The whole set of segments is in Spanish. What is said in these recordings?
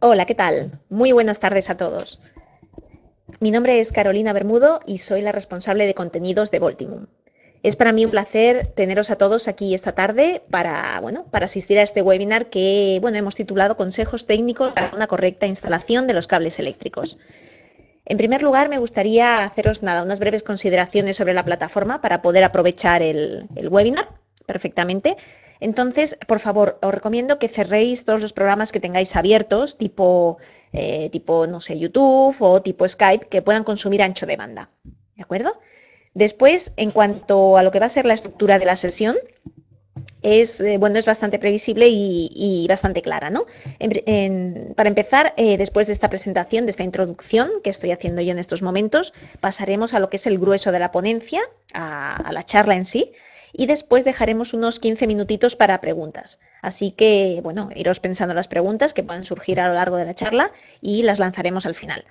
Hola, ¿qué tal? Muy buenas tardes a todos. Mi nombre es Carolina Bermudo y soy la responsable de contenidos de Voltimum. Es para mí un placer teneros a todos aquí esta tarde para asistir a este webinar que hemos titulado Consejos técnicos para una correcta instalación de los cables eléctricos. En primer lugar, me gustaría haceros unas breves consideraciones sobre la plataforma para poder aprovechar el webinar perfectamente. Entonces, por favor, os recomiendo que cerréis todos los programas que tengáis abiertos, tipo YouTube o tipo Skype, que puedan consumir ancho de banda, ¿de acuerdo? Después, en cuanto a lo que va a ser la estructura de la sesión, es bastante previsible y bastante clara, ¿no? Para empezar, después de esta presentación, de esta introducción que estoy haciendo yo en estos momentos, pasaremos a lo que es el grueso de la ponencia, a la charla en sí. Y después dejaremos unos 15 minutitos para preguntas. Así que, iros pensando las preguntas que puedan surgir a lo largo de la charla y las lanzaremos al final.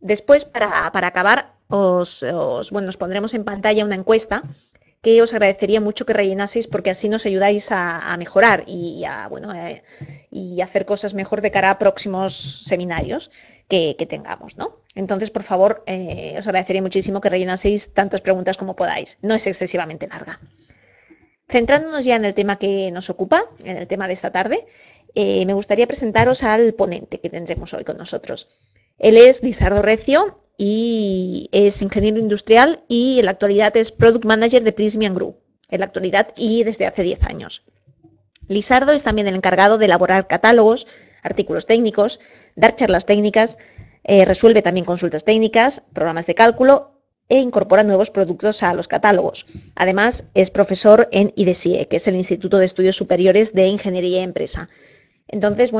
Después, para acabar, os pondremos en pantalla una encuesta que os agradecería mucho que rellenaseis, porque así nos ayudáis a mejorar y a hacer cosas mejor de cara a próximos seminarios que tengamos, ¿no? Entonces, por favor, os agradecería muchísimo que rellenaseis tantas preguntas como podáis. No es excesivamente larga. Centrándonos ya en el tema que nos ocupa, en el tema de esta tarde, me gustaría presentaros al ponente que tendremos hoy con nosotros. Él es Lisardo Recio y es ingeniero industrial y en la actualidad es Product Manager de Prysmian Group, en la actualidad y desde hace 10 años. Lisardo es también el encargado de elaborar catálogos, artículos técnicos, dar charlas técnicas, resuelve también consultas técnicas, programas de cálculo e incorpora nuevos productos a los catálogos. Además, es profesor en IDESIE, que es el Instituto de Estudios Superiores de Ingeniería y Empresa. Entonces,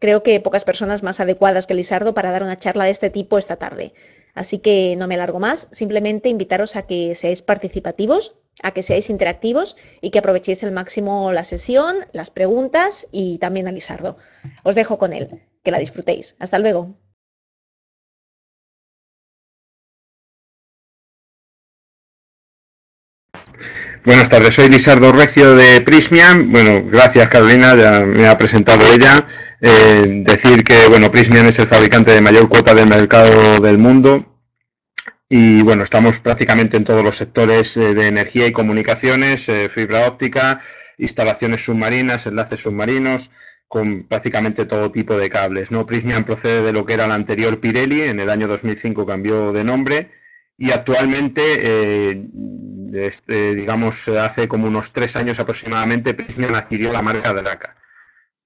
creo que pocas personas más adecuadas que Lisardo para dar una charla de este tipo esta tarde. Así que no me alargo más, simplemente invitaros a que seáis participativos, a que seáis interactivos y que aprovechéis al máximo la sesión, las preguntas y también a Lisardo. Os dejo con él, que la disfrutéis. Hasta luego. Buenas tardes, soy Lisardo Recio de Prysmian. Gracias Carolina, ya me ha presentado ella. Decir que, Prysmian es el fabricante de mayor cuota del mercado del mundo y, estamos prácticamente en todos los sectores de energía y comunicaciones, fibra óptica, instalaciones submarinas, enlaces submarinos, con prácticamente todo tipo de cables, ¿no? Prysmian procede de lo que era la anterior Pirelli, en el año 2005 cambió de nombre y actualmente... hace como unos 3 años aproximadamente, Prysmian adquirió la marca Draka.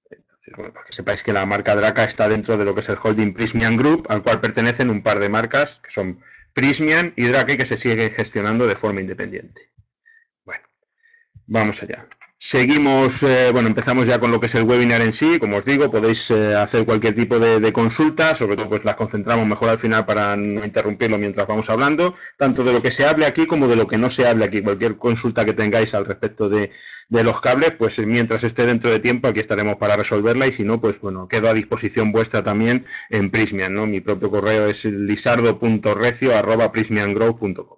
Entonces, para que sepáis que la marca Draka está dentro de lo que es el holding Prysmian Group, al cual pertenecen un par de marcas, que son Prysmian y Draka, y que se sigue gestionando de forma independiente. Vamos allá. Seguimos, empezamos ya con lo que es el webinar en sí. Como os digo, podéis hacer cualquier tipo de consulta, sobre todo las concentramos mejor al final para no interrumpirlo mientras vamos hablando, tanto de lo que se hable aquí como de lo que no se hable aquí. Cualquier consulta que tengáis al respecto de los cables, pues mientras esté dentro de tiempo aquí estaremos para resolverla, y si no, pues quedo a disposición vuestra también en Prysmian, ¿no? Mi propio correo es lisardo.recio@prysmiangroup.com.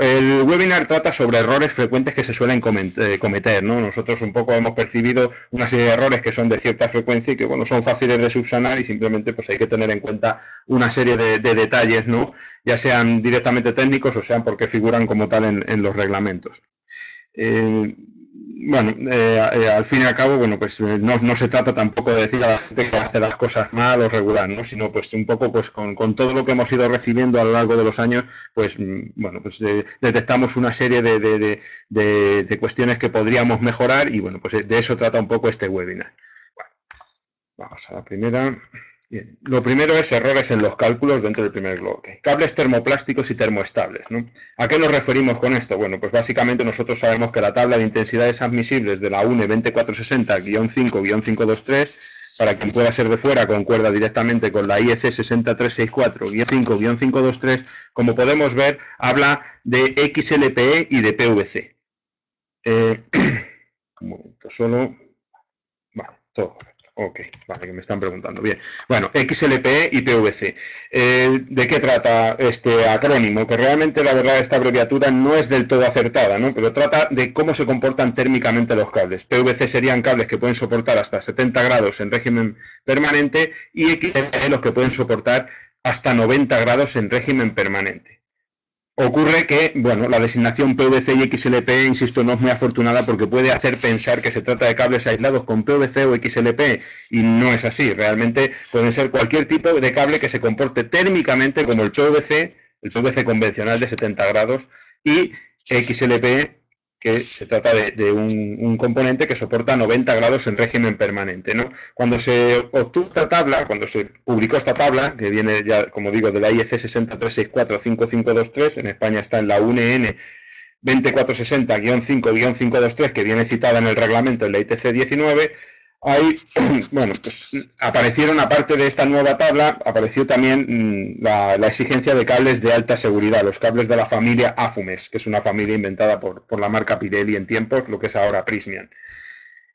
El webinar trata sobre errores frecuentes que se suelen cometer, ¿no? Nosotros un poco hemos percibido una serie de errores que son de cierta frecuencia y que, son fáciles de subsanar, y simplemente pues hay que tener en cuenta una serie de detalles, ¿no? Ya sean directamente técnicos o sean porque figuran como tal en los reglamentos. Al fin y al cabo, no se trata tampoco de decir a la gente que hace las cosas mal o regular, ¿no? Sino pues un poco pues con todo lo que hemos ido recibiendo a lo largo de los años, pues detectamos una serie de cuestiones que podríamos mejorar y de eso trata un poco este webinar. Vamos a la primera. Bien. Lo primero es errores en los cálculos dentro del primer bloque. Cables termoplásticos y termoestables, ¿no? ¿A qué nos referimos con esto? Pues básicamente nosotros sabemos que la tabla de intensidades admisibles de la UNE 2460-5-523, para quien pueda ser de fuera, concuerda directamente con la IEC 60364-5-523, como podemos ver, habla de XLPE y de PVC. Un momento solo. Vale, todo correcto. Ok, vale, que me están preguntando. Bien, bueno, XLPE y PVC. ¿De qué trata este acrónimo? Que realmente, la verdad, esta abreviatura no es del todo acertada, ¿no? Pero trata de cómo se comportan térmicamente los cables. PVC serían cables que pueden soportar hasta 70 grados en régimen permanente y XLPE los que pueden soportar hasta 90 grados en régimen permanente. Ocurre que, bueno, la designación PVC y XLPE, insisto, no es muy afortunada porque puede hacer pensar que se trata de cables aislados con PVC o XLPE, y no es así. Realmente pueden ser cualquier tipo de cable que se comporte térmicamente como el PVC convencional de 70 grados, y XLPE, que se trata de un componente que soporta 90 grados en régimen permanente, ¿no? Cuando se obtuvo esta tabla, cuando se publicó esta tabla, que viene ya, como digo, de la IEC 60364-5-523, en España está en la UNE 2460-5-523, que viene citada en el reglamento, en la ITC 19, ahí, bueno, pues aparecieron, aparte de esta nueva tabla, apareció también la exigencia de cables de alta seguridad, los cables de la familia Afumes, que es una familia inventada por la marca Pirelli en tiempos, lo que es ahora Prysmian.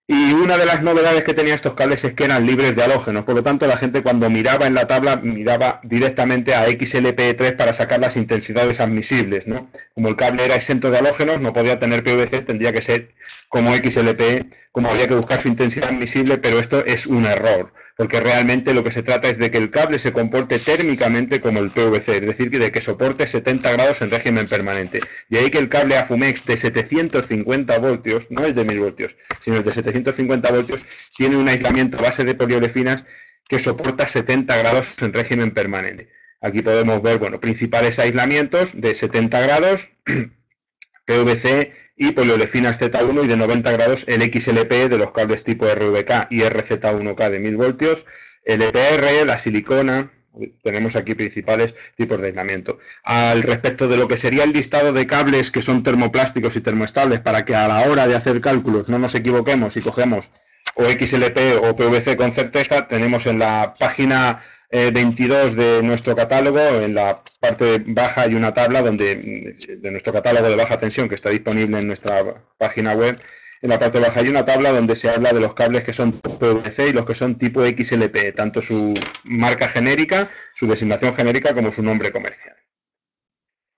Y una de las novedades que tenían estos cables es que eran libres de halógenos, por lo tanto la gente cuando miraba en la tabla, miraba directamente a XLPE3 para sacar las intensidades admisibles, ¿no? Como el cable era exento de halógenos, no podía tener PVC, tendría que ser como XLPE, como habría que buscar su intensidad admisible, pero esto es un error, porque realmente lo que se trata es de que el cable se comporte térmicamente como el PVC, es decir, de que soporte 70 grados en régimen permanente. Y ahí que el cable AFUMEX de 750 voltios, no el de 1000 voltios, sino el de 750 voltios, tiene un aislamiento a base de poliolefinas que soporta 70 grados en régimen permanente. Aquí podemos ver, bueno, principales aislamientos de 70 grados, PVC y poliolefinas Z1, y de 90 grados el XLPE de los cables tipo RVK y RZ1K de 1000 voltios, el EPR, la silicona. Tenemos aquí principales tipos de aislamiento. Al respecto de lo que sería el listado de cables que son termoplásticos y termoestables, para que a la hora de hacer cálculos no nos equivoquemos y cogemos o XLPE o PVC con certeza, tenemos en la página 22 de nuestro catálogo, en la parte baja hay una tabla donde de nuestro catálogo de baja tensión que está disponible en nuestra página web. En la parte baja hay una tabla donde se habla de los cables que son PVC y los que son tipo XLPE, tanto su marca genérica, su designación genérica como su nombre comercial.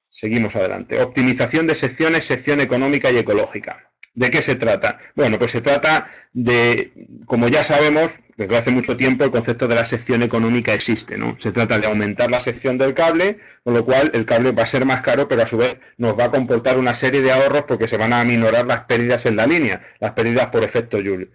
Seguimos adelante. Optimización de secciones, sección económica y ecológica. ¿De qué se trata? Bueno, pues se trata de, como ya sabemos, desde hace mucho tiempo el concepto de la sección económica existe, ¿no? Se trata de aumentar la sección del cable, con lo cual el cable va a ser más caro, pero a su vez nos va a comportar una serie de ahorros porque se van a aminorar las pérdidas en la línea, las pérdidas por efecto Joule.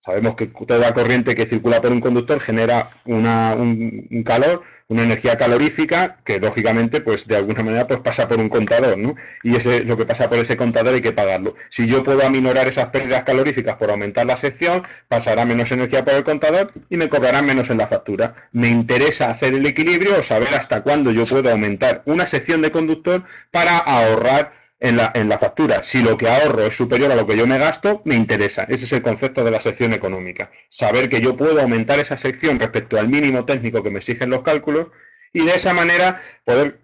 Sabemos que toda corriente que circula por un conductor genera un calor, una energía calorífica que lógicamente, pues de alguna manera, pues pasa por un contador, ¿no? Y lo que pasa por ese contador hay que pagarlo. Si yo puedo aminorar esas pérdidas caloríficas por aumentar la sección, pasará menos energía por el contador y me cobrarán menos en la factura. Me interesa hacer el equilibrio o saber hasta cuándo yo puedo aumentar una sección de conductor para ahorrar en la factura. Si lo que ahorro es superior a lo que yo me gasto, me interesa. Ese es el concepto de la sección económica. Saber que yo puedo aumentar esa sección respecto al mínimo técnico que me exigen los cálculos y de esa manera poder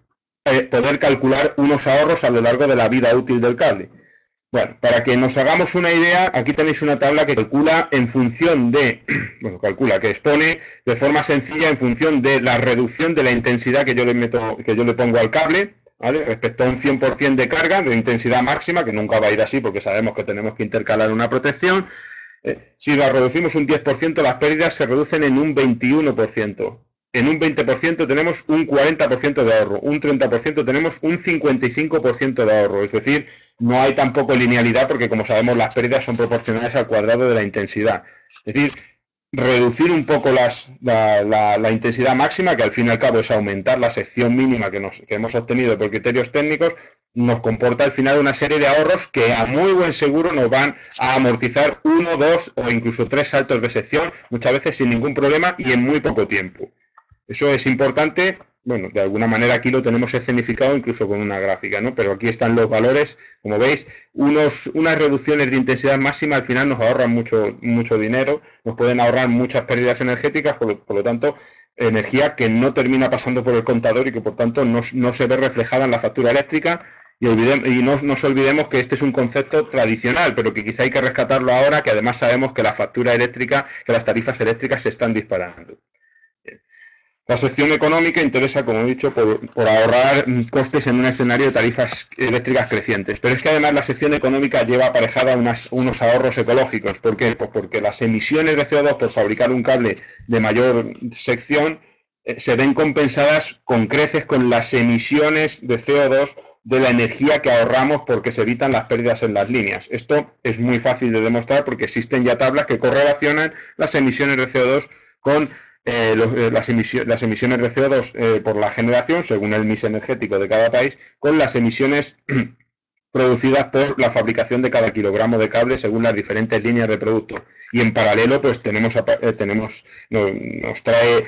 calcular unos ahorros a lo largo de la vida útil del cable. Bueno, para que nos hagamos una idea, aquí tenéis una tabla que calcula en función de, bueno, calcula, que expone de forma sencilla en función de la reducción de la intensidad que yo le pongo al cable, ¿vale? Respecto a un 100% de carga, de intensidad máxima, que nunca va a ir así porque sabemos que tenemos que intercalar una protección. Si la reducimos un 10%, las pérdidas se reducen en un 21%. En un 20% tenemos un 40% de ahorro, un 30% tenemos un 55% de ahorro. Es decir, no hay tampoco linealidad porque, como sabemos, las pérdidas son proporcionales al cuadrado de la intensidad. Es decir, reducir un poco la intensidad máxima, que al fin y al cabo es aumentar la sección mínima que hemos obtenido por criterios técnicos, nos comporta al final una serie de ahorros que a muy buen seguro nos van a amortizar 1, 2 o incluso 3 saltos de sección, muchas veces sin ningún problema y en muy poco tiempo. Eso es importante. Bueno, de alguna manera aquí lo tenemos escenificado incluso con una gráfica, ¿no? Pero aquí están los valores, como veis, unas reducciones de intensidad máxima al final nos ahorran mucho dinero, nos pueden ahorrar muchas pérdidas energéticas, por lo tanto, energía que no termina pasando por el contador y que por tanto no se ve reflejada en la factura eléctrica Y no nos olvidemos que este es un concepto tradicional, pero que quizá hay que rescatarlo ahora, que además sabemos que la factura eléctrica, que las tarifas eléctricas se están disparando. La sección económica interesa, como he dicho, por ahorrar costes en un escenario de tarifas eléctricas crecientes. Pero es que además la sección económica lleva aparejada unos ahorros ecológicos. ¿Por qué? Pues porque las emisiones de CO2 por fabricar un cable de mayor sección se ven compensadas con creces con las emisiones de CO2 de la energía que ahorramos porque se evitan las pérdidas en las líneas. Esto es muy fácil de demostrar porque existen ya tablas que correlacionan las emisiones de CO2 con las emisiones de CO2 por la generación, según el mix energético de cada país, con las emisiones producidas por la fabricación de cada kilogramo de cable según las diferentes líneas de producto. Y en paralelo, pues nos trae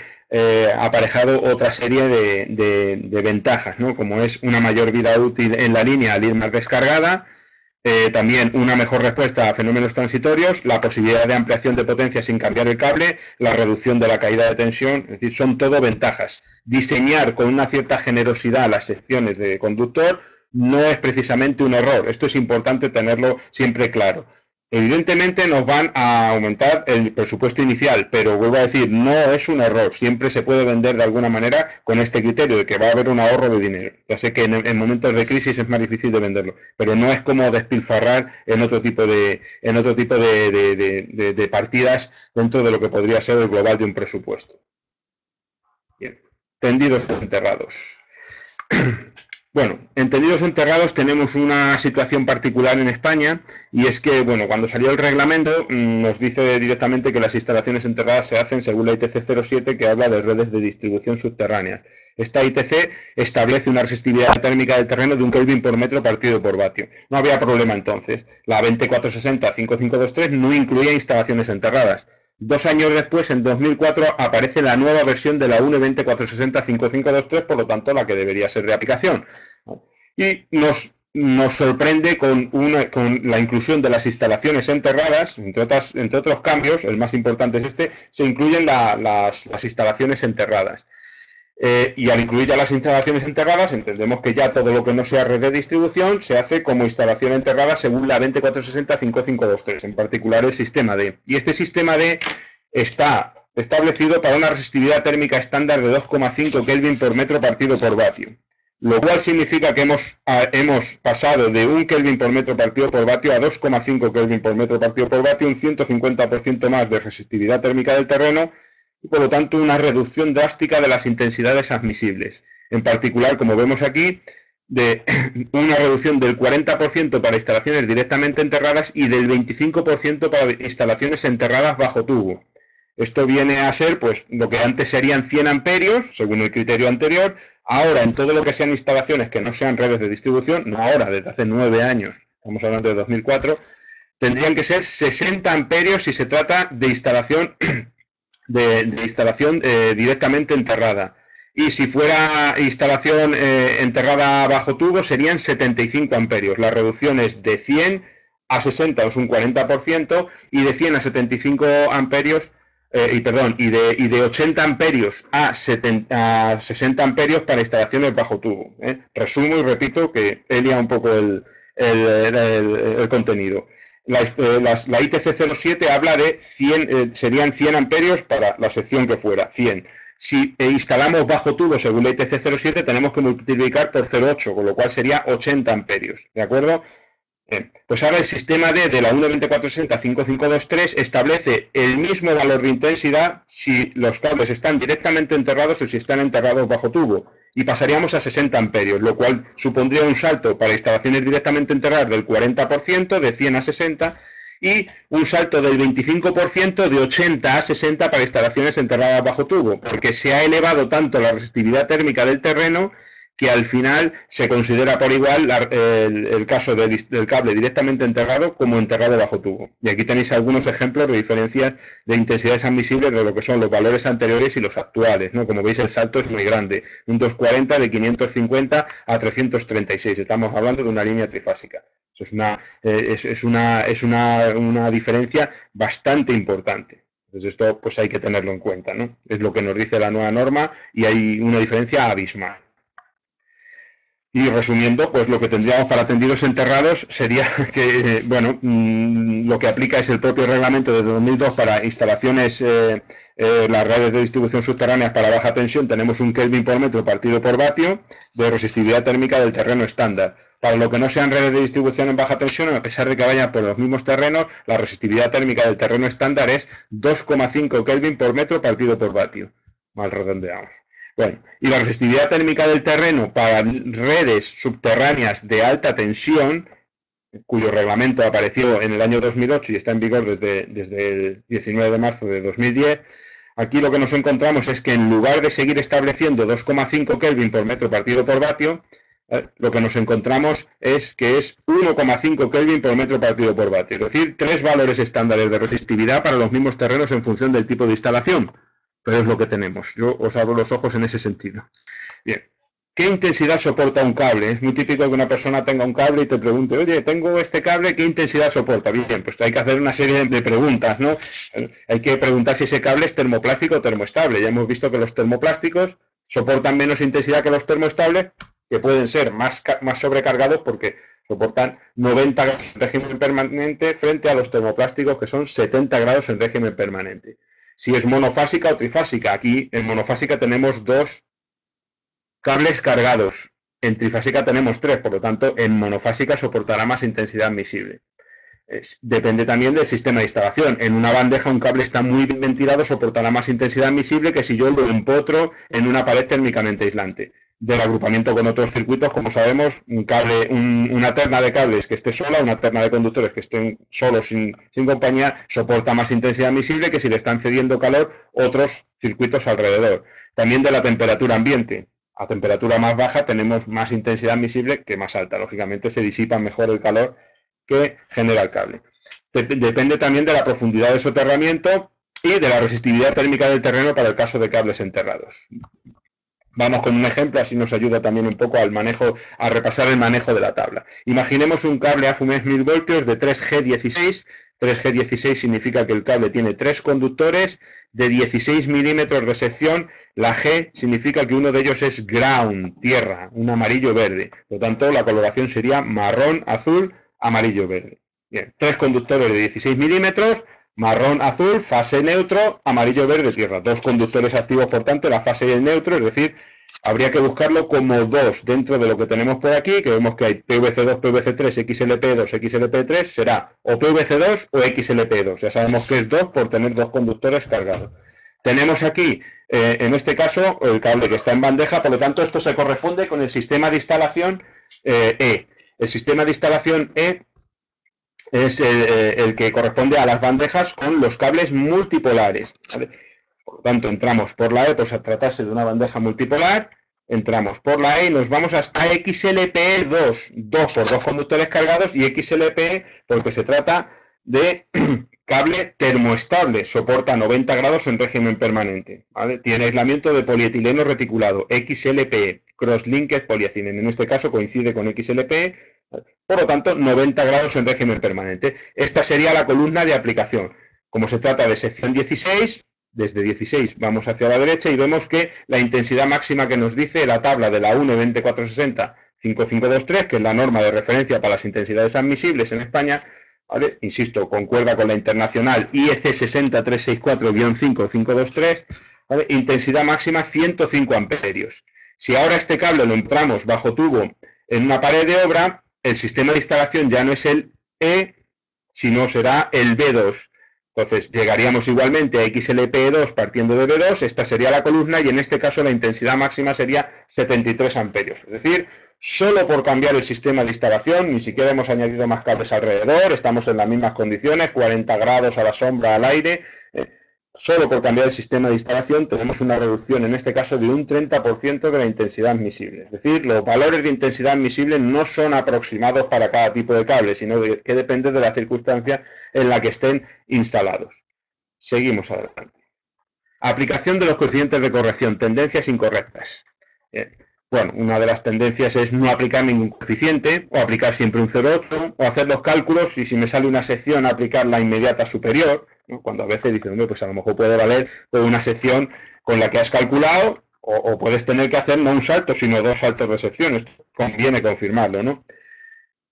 aparejado otra serie de ventajas, ¿no? Como es una mayor vida útil en la línea al ir más descargada. También una mejor respuesta a fenómenos transitorios, la posibilidad de ampliación de potencia sin cambiar el cable, la reducción de la caída de tensión, es decir, son todo ventajas. Diseñar con una cierta generosidad las secciones de conductor no es precisamente un error, esto es importante tenerlo siempre claro. Evidentemente nos van a aumentar el presupuesto inicial, pero vuelvo a decir, no es un error, siempre se puede vender de alguna manera con este criterio de que va a haber un ahorro de dinero. Ya sé que en momentos de crisis es más difícil de venderlo, pero no es como despilfarrar en otro tipo de partidas dentro de lo que podría ser el global de un presupuesto. Bien. Tendidos enterrados. Bueno, en tendidos enterrados tenemos una situación particular en España y es que, bueno, cuando salió el reglamento nos dice directamente que las instalaciones enterradas se hacen según la ITC 07 que habla de redes de distribución subterránea. Esta ITC establece una resistividad térmica del terreno de 1 Kelvin por metro partido por vatio. No había problema entonces. La 2460-5-523 no incluía instalaciones enterradas. 2 años después, en 2004, aparece la nueva versión de la UNE 20.003, por lo tanto, la que debería ser de aplicación. Y nos sorprende con la inclusión de las instalaciones enterradas, entre otros cambios, el más importante es este, se incluyen las instalaciones enterradas. Y al incluir ya las instalaciones enterradas, entendemos que ya todo lo que no sea red de distribución se hace como instalación enterrada según la 2460-5-523, en particular el sistema D. Y este sistema D está establecido para una resistividad térmica estándar de 2,5 Kelvin por metro partido por vatio, lo cual significa que hemos pasado de 1 Kelvin por metro partido por vatio a 2,5 Kelvin por metro partido por vatio, un 150% más de resistividad térmica del terreno, y por lo tanto una reducción drástica de las intensidades admisibles. En particular, como vemos aquí, de una reducción del 40% para instalaciones directamente enterradas y del 25% para instalaciones enterradas bajo tubo. Esto viene a ser pues lo que antes serían 100 amperios, según el criterio anterior. Ahora, en todo lo que sean instalaciones que no sean redes de distribución, no ahora, desde hace 9 años, estamos hablando de 2004, tendrían que ser 60 amperios si se trata de instalación directamente enterrada, y si fuera instalación enterrada bajo tubo serían 75 amperios. La reducción es de 100 a 60, es un 40%, y de 100 a 75 amperios de 80 amperios a 60 amperios para instalaciones bajo tubo. Resumo y repito que he liado un poco el contenido. La ITC 07 habla de serían 100 amperios para la sección que fuera, 100. Si instalamos bajo tubo según la ITC 07 tenemos que multiplicar por 0,8, con lo cual sería 80 amperios, ¿de acuerdo? Pues ahora el sistema D de la 1.2460-5-523 establece el mismo valor de intensidad si los cables están directamente enterrados o si están enterrados bajo tubo. Y pasaríamos a 60 amperios, lo cual supondría un salto para instalaciones directamente enterradas del 40%, de 100 a 60, y un salto del 25%, de 80 a 60 para instalaciones enterradas bajo tubo, porque se ha elevado tanto la resistividad térmica del terreno que al final se considera por igual el caso del cable directamente enterrado como enterrado bajo tubo. Y aquí tenéis algunos ejemplos de diferencias de intensidades admisibles de lo que son los valores anteriores y los actuales, ¿no? Como veis, el salto es muy grande, un 240 de 550 a 336, estamos hablando de una línea trifásica. Eso es una diferencia bastante importante. Entonces esto pues hay que tenerlo en cuenta, ¿no? Es lo que nos dice la nueva norma y hay una diferencia abismal. Y resumiendo, pues lo que tendríamos para tendidos enterrados sería que, bueno, lo que aplica es el propio reglamento desde 2002 para instalaciones, las redes de distribución subterráneas para baja tensión. Tenemos un Kelvin por metro partido por vatio de resistividad térmica del terreno estándar. Para lo que no sean redes de distribución en baja tensión, a pesar de que vayan por los mismos terrenos, la resistividad térmica del terreno estándar es 2,5 Kelvin por metro partido por vatio. Mal redondeamos. Bueno, y la resistividad térmica del terreno para redes subterráneas de alta tensión, cuyo reglamento apareció en el año 2008 y está en vigor desde el 19 de marzo de 2010, aquí lo que nos encontramos es que en lugar de seguir estableciendo 2,5 Kelvin por metro partido por vatio, lo que nos encontramos es que es 1,5 Kelvin por metro partido por vatio, es decir, tres valores estándares de resistividad para los mismos terrenos en función del tipo de instalación. Pero es lo que tenemos. Yo os abro los ojos en ese sentido. Bien. ¿Qué intensidad soporta un cable? Es muy típico que una persona tenga un cable y te pregunte, oye, tengo este cable, ¿qué intensidad soporta? Bien, pues hay que hacer una serie de preguntas, ¿no? Hay que preguntar si ese cable es termoplástico o termoestable. Ya hemos visto que los termoplásticos soportan menos intensidad que los termoestables, que pueden ser más sobrecargados porque soportan 90 grados en régimen permanente frente a los termoplásticos que son 70 grados en régimen permanente. Si es monofásica o trifásica. Aquí en monofásica tenemos dos cables cargados. En trifásica tenemos tres, por lo tanto, en monofásica soportará más intensidad admisible. Depende también del sistema de instalación. En una bandeja un cable está muy bien ventilado, soportará más intensidad admisible que si yo lo empotro en una pared térmicamente aislante. Del agrupamiento con otros circuitos, como sabemos, una terna de cables que esté sola, una terna de conductores que estén solos sin compañía, soporta más intensidad admisible que si le están cediendo calor otros circuitos alrededor. También de la temperatura ambiente. A temperatura más baja tenemos más intensidad admisible que más alta. Lógicamente se disipa mejor el calor que genera el cable. Depende también de la profundidad de soterramiento y de la resistividad térmica del terreno para el caso de cables enterrados. Vamos con un ejemplo, así nos ayuda también un poco a repasar el manejo de la tabla. Imaginemos un cable AFUMEX 1000 voltios de 3G16. 3G16 significa que el cable tiene tres conductores de 16 milímetros de sección. La G significa que uno de ellos es ground, tierra, un amarillo-verde. Por lo tanto, la coloración sería marrón, azul, amarillo-verde. Bien, tres conductores de 16 milímetros. Marrón, azul, fase neutro, amarillo, verde, tierra. Dos conductores activos, por tanto, la fase y el neutro, es decir, habría que buscarlo como dos dentro de lo que tenemos por aquí, que vemos que hay PVC2, PVC3, XLPE2, XLPE3, será o PVC2 o XLPE2. Ya sabemos que es 2 por tener dos conductores cargados. Tenemos aquí, en este caso, el cable que está en bandeja, por lo tanto, esto se corresponde con el sistema de instalación E. El sistema de instalación E es el que corresponde a las bandejas con los cables multipolares, ¿vale? Por lo tanto, entramos por la E, pues a tratarse de una bandeja multipolar, entramos por la E y nos vamos hasta XLPE2, 2 por dos conductores cargados, y XLPE porque se trata de cable termoestable, soporta 90 grados en régimen permanente, ¿vale? Tiene aislamiento de polietileno reticulado, XLPE, crosslinked polietileno, en este caso coincide con XLPE. Por lo tanto, 90 grados en régimen permanente. Esta sería la columna de aplicación. Como se trata de sección 16, desde 16 vamos hacia la derecha y vemos que la intensidad máxima que nos dice la tabla de la UNE 2460-5-523, que es la norma de referencia para las intensidades admisibles en España, ¿vale? Insisto, concuerda con la internacional IEC 60364-5-523, ¿vale? Intensidad máxima 105 amperios. Si ahora este cable lo entramos bajo tubo en una pared de obra, el sistema de instalación ya no es el E, sino será el B2. Entonces, llegaríamos igualmente a XLPE2 partiendo de B2, esta sería la columna y en este caso la intensidad máxima sería 73 amperios. Es decir, solo por cambiar el sistema de instalación, ni siquiera hemos añadido más cables alrededor, estamos en las mismas condiciones, 40 grados a la sombra, al aire. Solo por cambiar el sistema de instalación tenemos una reducción, en este caso, de un 30% de la intensidad admisible. Es decir, los valores de intensidad admisible no son aproximados para cada tipo de cable, sino que depende de la circunstancia en la que estén instalados. Seguimos adelante. Aplicación de los coeficientes de corrección, tendencias incorrectas. Bien. Bueno, una de las tendencias es no aplicar ningún coeficiente, o aplicar siempre un 0,8, o hacer los cálculos y si me sale una sección aplicar la inmediata superior, ¿no? Cuando a veces dicen, pues a lo mejor puede valer una sección con la que has calculado, o puedes tener que hacer no un salto, sino dos saltos de secciones. conviene confirmarlo, ¿no?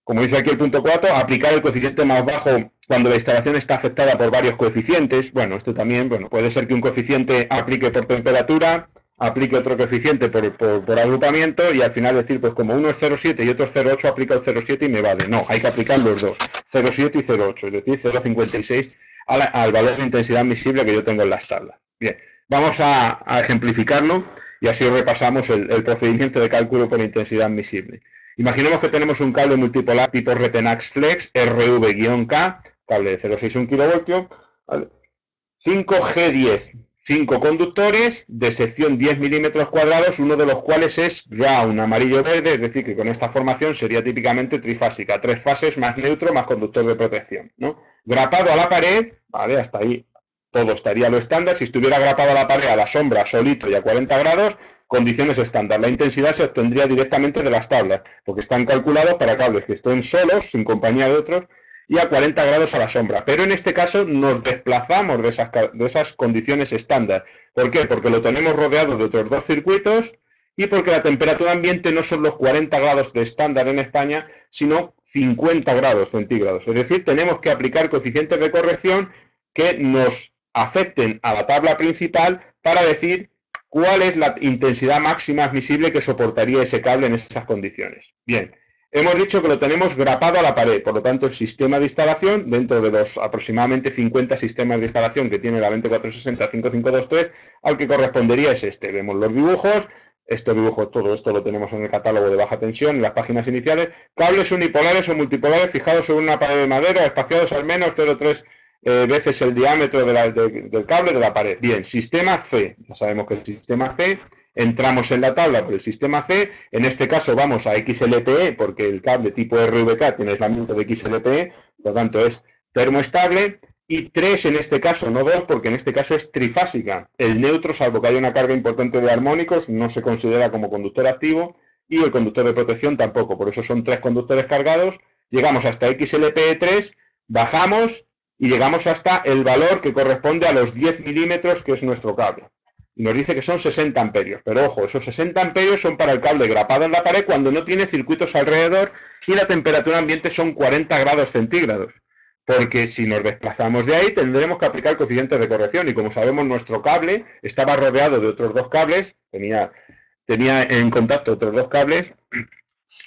Como dice aquí el punto 4, aplicar el coeficiente más bajo cuando la instalación está afectada por varios coeficientes. Bueno, esto también, bueno, puede ser que un coeficiente aplique por temperatura, aplique otro coeficiente por agrupamiento y al final decir, pues como uno es 0,7 y otro es 0,8, aplica el 0,7 y me vale. No, hay que aplicar los dos, 0,7 y 0,8, es decir, 0,56 al valor de intensidad admisible que yo tengo en las tablas. Bien, vamos a ejemplificarlo y así repasamos el procedimiento de cálculo por intensidad admisible. Imaginemos que tenemos un cable multipolar tipo Retenax Flex RV-K, cable de 0,61 kV, ¿vale? 5G10, 5 conductores de sección 10 milímetros cuadrados, uno de los cuales es ground, amarillo-verde, es decir, que con esta formación sería típicamente trifásica, 3 fases más neutro más conductor de protección, ¿no? Grapado a la pared, vale, hasta ahí todo estaría lo estándar. Si estuviera grapado a la pared, a la sombra, solito y a 40 grados, condiciones estándar. La intensidad se obtendría directamente de las tablas, porque están calculados para cables que estén solos, sin compañía de otros, y a 40 grados a la sombra. Pero en este caso nos desplazamos de esas condiciones estándar. ¿Por qué? Porque lo tenemos rodeado de otros dos circuitos y porque la temperatura ambiente no son los 40 grados de estándar en España, sino 50 grados centígrados. Es decir, tenemos que aplicar coeficientes de corrección que nos afecten a la tabla principal para decir cuál es la intensidad máxima admisible que soportaría ese cable en esas condiciones. Bien. Hemos dicho que lo tenemos grapado a la pared, por lo tanto el sistema de instalación, dentro de los aproximadamente 50 sistemas de instalación que tiene la 2460-5-523, al que correspondería es este. Vemos los dibujos, estos dibujos, todo esto lo tenemos en el catálogo de Baja Tensión, en las páginas iniciales. Cables unipolares o multipolares fijados sobre una pared de madera, espaciados al menos 0,3 veces el diámetro del cable de la pared. Bien, sistema C, ya sabemos que el sistema C... Entramos en la tabla por el sistema C, en este caso vamos a XLPE porque el cable tipo RVK tiene aislamiento de XLPE, por lo tanto es termoestable, y 3 en este caso, no 2, porque en este caso es trifásica. El neutro, salvo que haya una carga importante de armónicos, no se considera como conductor activo, y el conductor de protección tampoco, por eso son 3 conductores cargados. Llegamos hasta XLPE 3, bajamos y llegamos hasta el valor que corresponde a los 10 milímetros, que es nuestro cable. Y nos dice que son 60 amperios, pero ojo, esos 60 amperios son para el cable grapado en la pared cuando no tiene circuitos alrededor y la temperatura ambiente son 40 grados centígrados. Porque si nos desplazamos de ahí tendremos que aplicar coeficientes de corrección y como sabemos nuestro cable estaba rodeado de otros dos cables, tenía en contacto otros dos cables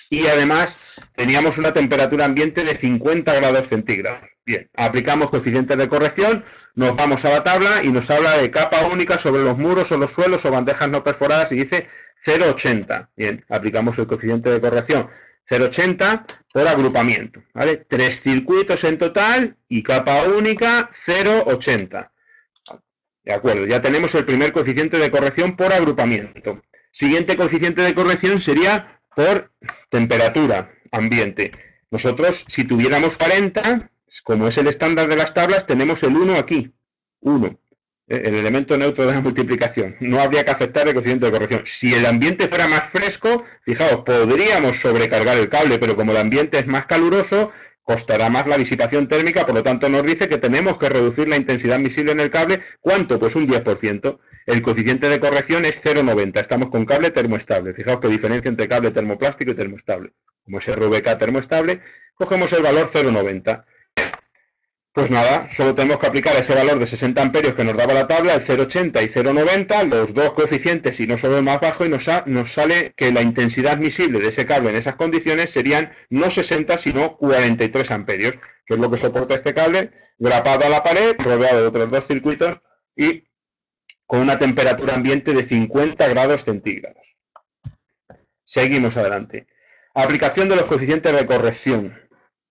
y además teníamos una temperatura ambiente de 50 grados centígrados. Bien, aplicamos coeficientes de corrección, nos vamos a la tabla y nos habla de capa única sobre los muros o los suelos o bandejas no perforadas y dice 0,80. Bien, aplicamos el coeficiente de corrección 0,80 por agrupamiento, ¿vale? 3 circuitos en total y capa única 0,80. De acuerdo, ya tenemos el primer coeficiente de corrección por agrupamiento. Siguiente coeficiente de corrección sería por temperatura ambiente. Nosotros, si tuviéramos 40... Como es el estándar de las tablas, tenemos el 1 aquí, 1, el elemento neutro de la multiplicación. No habría que aceptar el coeficiente de corrección. Si el ambiente fuera más fresco, fijaos, podríamos sobrecargar el cable, pero como el ambiente es más caluroso, costará más la disipación térmica, por lo tanto nos dice que tenemos que reducir la intensidad admisible en el cable. ¿Cuánto? Pues un 10%. El coeficiente de corrección es 0,90. Estamos con cable termoestable. Fijaos qué diferencia entre cable termoplástico y termoestable. Como es RVK termoestable, cogemos el valor 0,90. Pues nada, solo tenemos que aplicar ese valor de 60 amperios que nos daba la tabla, el 0,80 y 0,90, los dos coeficientes y no solo el más bajo, y nos sale que la intensidad admisible de ese cable en esas condiciones serían no 60 sino 43 amperios, que es lo que soporta este cable, grapado a la pared, rodeado de otros dos circuitos y con una temperatura ambiente de 50 grados centígrados. Seguimos adelante. Aplicación de los coeficientes de corrección.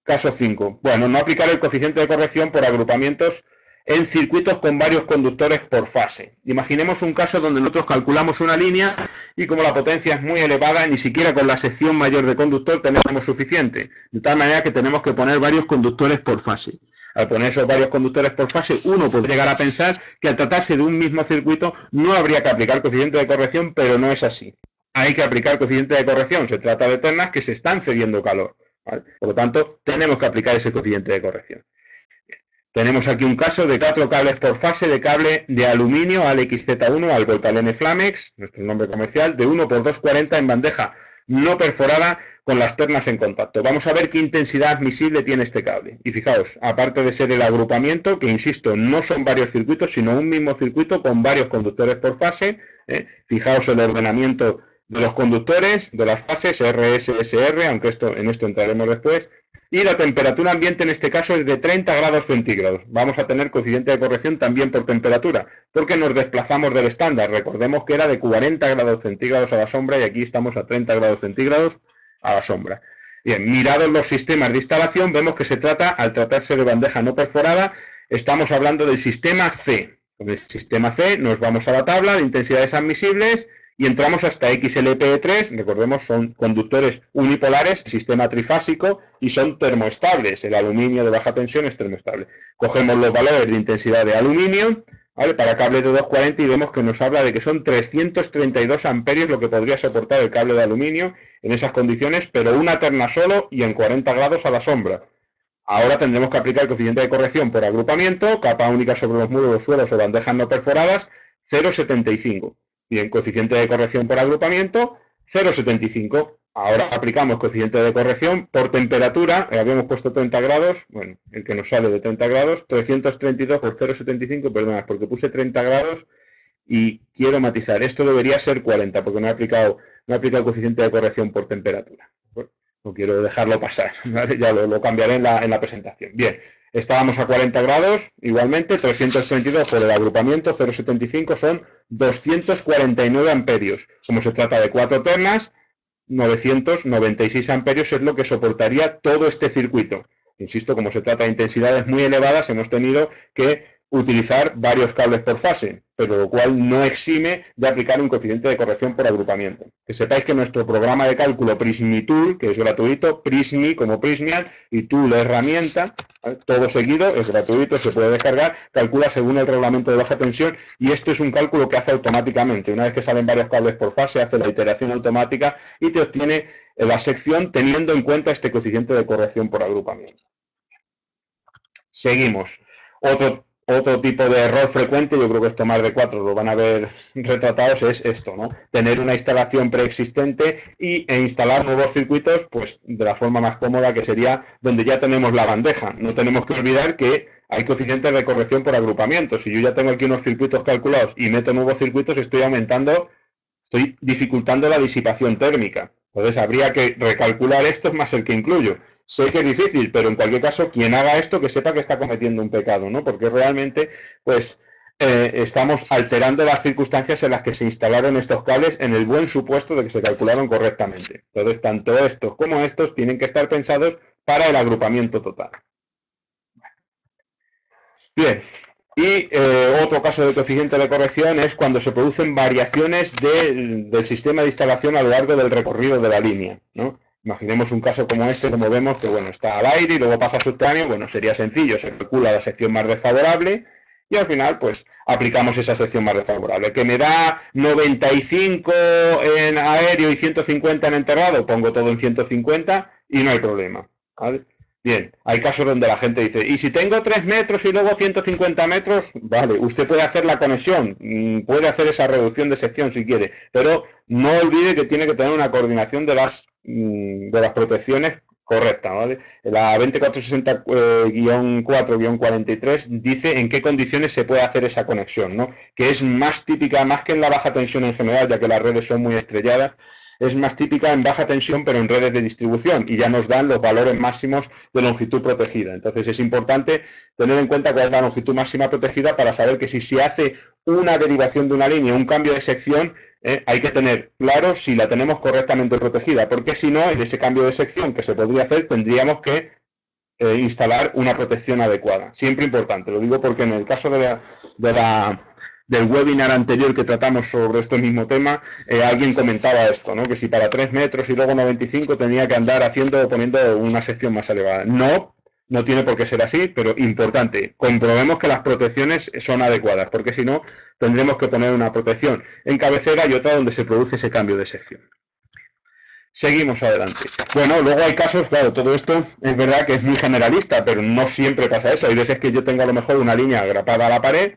Caso 5. Bueno, no aplicar el coeficiente de corrección por agrupamientos en circuitos con varios conductores por fase. Imaginemos un caso donde nosotros calculamos una línea y como la potencia es muy elevada, ni siquiera con la sección mayor de conductor tenemos suficiente. De tal manera que tenemos que poner varios conductores por fase. Al poner esos varios conductores por fase, uno podría llegar a pensar que al tratarse de un mismo circuito no habría que aplicar coeficiente de corrección, pero no es así. Hay que aplicar coeficiente de corrección. Se trata de ternas que se están cediendo calor. ¿Vale? Por lo tanto, tenemos que aplicar ese coeficiente de corrección. Tenemos aquí un caso de 4 cables por fase de cable de aluminio al XZ1 al Voltalene Flamex, nuestro nombre comercial, de 1 por 240 en bandeja no perforada con las ternas en contacto. Vamos a ver qué intensidad admisible tiene este cable. Y fijaos, aparte de ser el agrupamiento, que insisto, no son varios circuitos, sino un mismo circuito con varios conductores por fase, fijaos el ordenamiento de los conductores, de las fases, RSSR, aunque en esto entraremos después, y la temperatura ambiente en este caso es de 30 grados centígrados. Vamos a tener coeficiente de corrección también por temperatura, porque nos desplazamos del estándar. Recordemos que era de 40 grados centígrados a la sombra y aquí estamos a 30 grados centígrados a la sombra. Bien, mirados los sistemas de instalación, vemos que se trata, al tratarse de bandeja no perforada, estamos hablando del sistema C. Con el sistema C nos vamos a la tabla de intensidades admisibles y entramos hasta XLPE3, recordemos, son conductores unipolares, sistema trifásico, y son termoestables. El aluminio de baja tensión es termoestable. Cogemos los valores de intensidad de aluminio, ¿vale?, para cables de 240, y vemos que nos habla de que son 332 amperios lo que podría soportar el cable de aluminio en esas condiciones, pero una terna solo y en 40 grados a la sombra. Ahora tendremos que aplicar el coeficiente de corrección por agrupamiento, capa única sobre los muros, los suelos o bandejas no perforadas, 0,75. Bien, coeficiente de corrección por agrupamiento, 0,75. Ahora aplicamos coeficiente de corrección por temperatura, habíamos puesto 30 grados, bueno, el que nos sale de 30 grados, 332 por 0,75, perdonad, porque puse 30 grados y quiero matizar, esto debería ser 40, porque no he aplicado coeficiente de corrección por temperatura. No quiero dejarlo pasar, ¿vale? Ya lo cambiaré en la presentación. Bien, estábamos a 40 grados, igualmente, 332 por el agrupamiento, 0,75 son 249 amperios. Como se trata de 4 ternas, 996 amperios es lo que soportaría todo este circuito. Insisto, como se trata de intensidades muy elevadas, hemos tenido que utilizar varios cables por fase, pero lo cual no exime de aplicar un coeficiente de corrección por agrupamiento. Que sepáis que nuestro programa de cálculo PrysmiTool, que es gratuito, Prysmi como Prysmian y Tool herramienta, todo seguido, es gratuito, se puede descargar, calcula según el reglamento de baja tensión, y esto es un cálculo que hace automáticamente. Una vez que salen varios cables por fase, hace la iteración automática y te obtiene la sección teniendo en cuenta este coeficiente de corrección por agrupamiento. Seguimos. Otro tipo de error frecuente, yo creo que esto más de 4 lo van a ver retratados, es esto, ¿no? Tener una instalación preexistente e instalar nuevos circuitos, pues de la forma más cómoda, que sería donde ya tenemos la bandeja. No tenemos que olvidar que hay coeficientes de corrección por agrupamiento. Si yo ya tengo aquí unos circuitos calculados y meto nuevos circuitos, estoy dificultando la disipación térmica. Entonces habría que recalcular esto más el que incluyo. Sé que es difícil, pero en cualquier caso, quien haga esto, que sepa que está cometiendo un pecado, ¿no? Porque realmente, pues, estamos alterando las circunstancias en las que se instalaron estos cables en el buen supuesto de que se calcularon correctamente. Entonces, tanto estos como estos tienen que estar pensados para el agrupamiento total. Bien. Y otro caso de coeficiente de corrección es cuando se producen variaciones del sistema de instalación a lo largo del recorrido de la línea, ¿no? Imaginemos un caso como este, como vemos, que bueno, está al aire y luego pasa a subterráneo. Bueno, sería sencillo, se calcula la sección más desfavorable y al final pues aplicamos esa sección más desfavorable. Que me da 95 en aéreo y 150 en enterrado, pongo todo en 150 y no hay problema, ¿vale? Bien, hay casos donde la gente dice, y si tengo 3 metros y luego 150 metros, vale, usted puede hacer la conexión, puede hacer esa reducción de sección si quiere, pero no olvide que tiene que tener una coordinación de las protecciones correcta, ¿vale? La 2460-4-43 dice en qué condiciones se puede hacer esa conexión, ¿no? Que es más típica, más que en la baja tensión en general, ya que las redes son muy estrelladas, es más típica en baja tensión pero en redes de distribución, y ya nos dan los valores máximos de longitud protegida. Entonces es importante tener en cuenta cuál es la longitud máxima protegida para saber que si se hace una derivación de una línea, un cambio de sección, hay que tener claro si la tenemos correctamente protegida, porque si no, en ese cambio de sección que se podría hacer tendríamos que instalar una protección adecuada. Siempre importante, lo digo porque en el caso del webinar anterior que tratamos sobre este mismo tema, alguien comentaba esto, ¿no? Que si para 3 metros y luego 95 tenía que andar haciendo o poniendo una sección más elevada. No tiene por qué ser así, pero importante, comprobemos que las protecciones son adecuadas, porque si no, tendremos que poner una protección en cabecera y otra donde se produce ese cambio de sección. Seguimos adelante. Bueno, luego hay casos, claro, todo esto es verdad que es muy generalista, pero no siempre pasa eso. Hay veces que yo tengo a lo mejor una línea agrapada a la pared,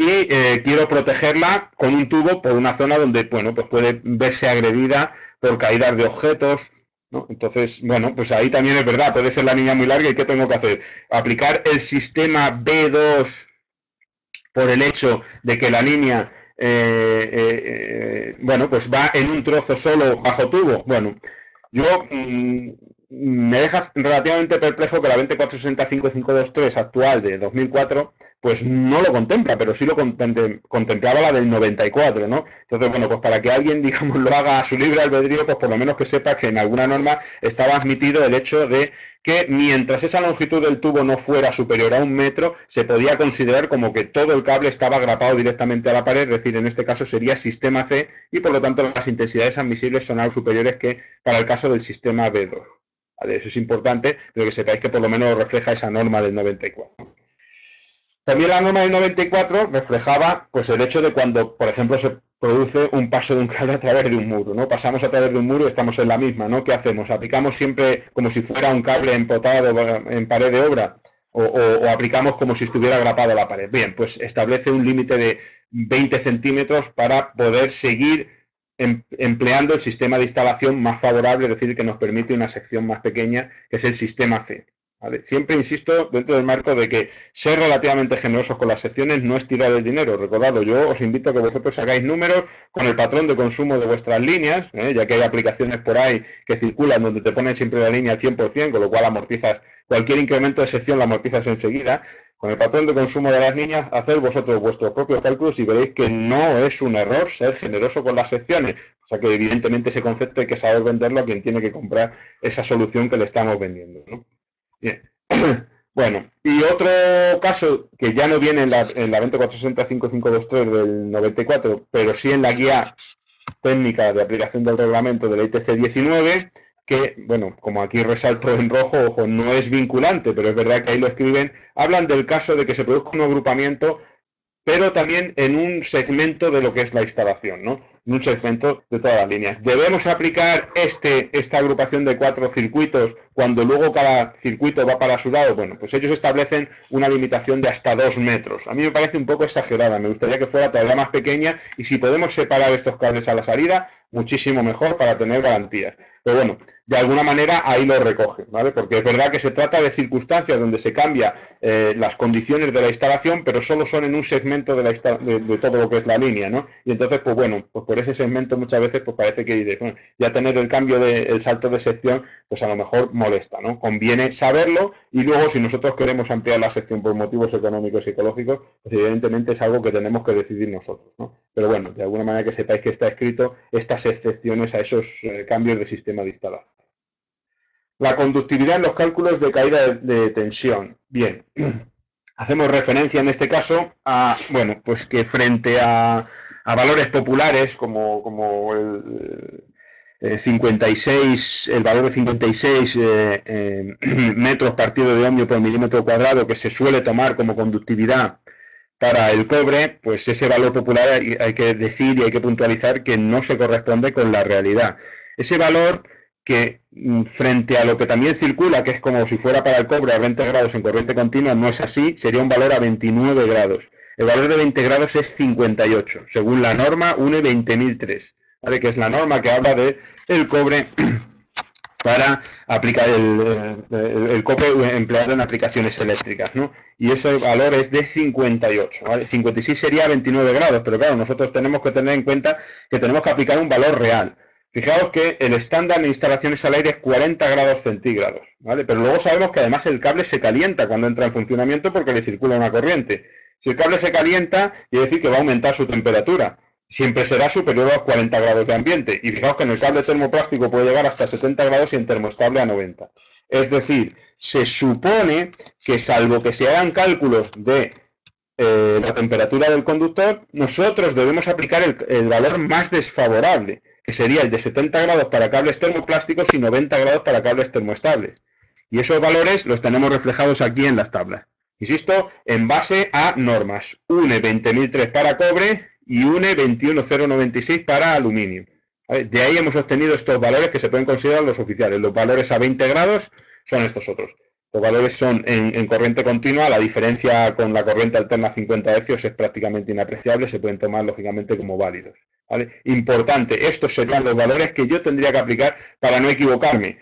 y quiero protegerla con un tubo por una zona donde, bueno, pues puede verse agredida por caídas de objetos, ¿no? Entonces, bueno, pues ahí también es verdad, puede ser la línea muy larga. ¿Y qué tengo que hacer? Aplicar el sistema B2 por el hecho de que la línea, bueno, pues va en un trozo solo bajo tubo. Bueno, yo me deja relativamente perplejo que la 2460-5-523 actual de 2004 pues no lo contempla, pero sí lo contemplaba la del 94, ¿no? Entonces, bueno, pues para que alguien, digamos, lo haga a su libre albedrío, pues por lo menos que sepa que en alguna norma estaba admitido el hecho de que mientras esa longitud del tubo no fuera superior a 1 metro, se podía considerar como que todo el cable estaba agrapado directamente a la pared, es decir, en este caso sería sistema C, y por lo tanto las intensidades admisibles son algo superiores que para el caso del sistema B2. ¿Vale? Eso es importante, pero que sepáis que por lo menos refleja esa norma del 94. También la norma del 94 reflejaba pues el hecho de cuando, por ejemplo, se produce un paso de un cable a través de un muro, ¿no? Pasamos a través de un muro y estamos en la misma, ¿no? ¿Qué hacemos? ¿Aplicamos siempre como si fuera un cable empotado en pared de obra? O aplicamos como si estuviera agrapado a la pared? Bien, pues establece un límite de 20 centímetros para poder seguir empleando el sistema de instalación más favorable, es decir, que nos permite una sección más pequeña, que es el sistema C. ¿Vale? Siempre insisto, dentro del marco de que ser relativamente generosos con las secciones no es tirar el dinero. Recordadlo, yo os invito a que vosotros hagáis números con el patrón de consumo de vuestras líneas, ya que hay aplicaciones por ahí que circulan donde te ponen siempre la línea al 100%, con lo cual amortizas cualquier incremento de sección, la amortizas enseguida. Con el patrón de consumo de las líneas, haced vosotros vuestros propios cálculos y veréis que no es un error ser generoso con las secciones. O sea que evidentemente ese concepto hay que saber venderlo a quien tiene que comprar esa solución que le estamos vendiendo, ¿no? Bien. Bueno, y otro caso que ya no viene en la 2460-5-523 del 94, pero sí en la guía técnica de aplicación del reglamento de la ITC 19, que, bueno, como aquí resalto en rojo, ojo, no es vinculante, pero es verdad que ahí lo escriben, hablan del caso de que se produzca un agrupamiento, pero también en un segmento de lo que es la instalación, ¿no? En un segmento de todas las líneas. ¿Debemos aplicar esta agrupación de 4 circuitos cuando luego cada circuito va para su lado? Bueno, pues ellos establecen una limitación de hasta 2 metros. A mí me parece un poco exagerada, me gustaría que fuera todavía más pequeña, y si podemos separar estos cables a la salida, muchísimo mejor para tener garantías. Pero bueno, de alguna manera ahí lo recoge, ¿vale? Porque es verdad que se trata de circunstancias donde se cambia las condiciones de la instalación, pero solo son en un segmento de todo lo que es la línea, ¿no? Y entonces, pues bueno, pues por ese segmento muchas veces pues parece que bueno, ya tener el cambio del salto de sección, pues a lo mejor molesta, ¿no? Conviene saberlo, y luego si nosotros queremos ampliar la sección por motivos económicos y ecológicos, pues evidentemente es algo que tenemos que decidir nosotros, ¿no? Pero bueno, de alguna manera que sepáis que está escrito estas excepciones a esos cambios de sistema de instalación. La conductividad en los cálculos de caída de tensión. Bien, hacemos referencia en este caso a, bueno, pues que frente a valores populares como el 56, el valor de 56 metros partido de ohmio por milímetro cuadrado que se suele tomar como conductividad para el cobre, pues ese valor popular hay que decir y hay que puntualizar que no se corresponde con la realidad. Ese valor que frente a lo que también circula, que es como si fuera para el cobre a 20 grados en corriente continua, no es así, sería un valor a 29 grados. El valor de 20 grados es 58, según la norma UNE 20.003, ¿vale? Que es la norma que habla de el cobre para aplicar el cobre empleado en aplicaciones eléctricas, ¿no? Y ese valor es de 58, ¿vale? 56 sería 29 grados, pero claro, nosotros tenemos que tener en cuenta que tenemos que aplicar un valor real. Fijaos que el estándar en instalaciones al aire es 40 grados centígrados, ¿vale? Pero luego sabemos que además el cable se calienta cuando entra en funcionamiento porque le circula una corriente. Si el cable se calienta, quiere decir que va a aumentar su temperatura. Siempre será superior a los 40 grados de ambiente. Y fijaos que en el cable termoplástico puede llegar hasta 70 grados y en termostable a 90. Es decir, se supone que salvo que se hagan cálculos de la temperatura del conductor, nosotros debemos aplicar el valor más desfavorable, que sería el de 70 grados para cables termoplásticos y 90 grados para cables termoestables. Y esos valores los tenemos reflejados aquí en las tablas. Insisto, en base a normas UNE 20.003 para cobre y UNE 21.096 para aluminio. De ahí hemos obtenido estos valores que se pueden considerar los oficiales. Los valores a 20 grados son estos otros. Los valores son en corriente continua, la diferencia con la corriente alterna a 50 hercios es prácticamente inapreciable, se pueden tomar lógicamente como válidos, ¿vale? Importante, estos serían los valores que yo tendría que aplicar para no equivocarme.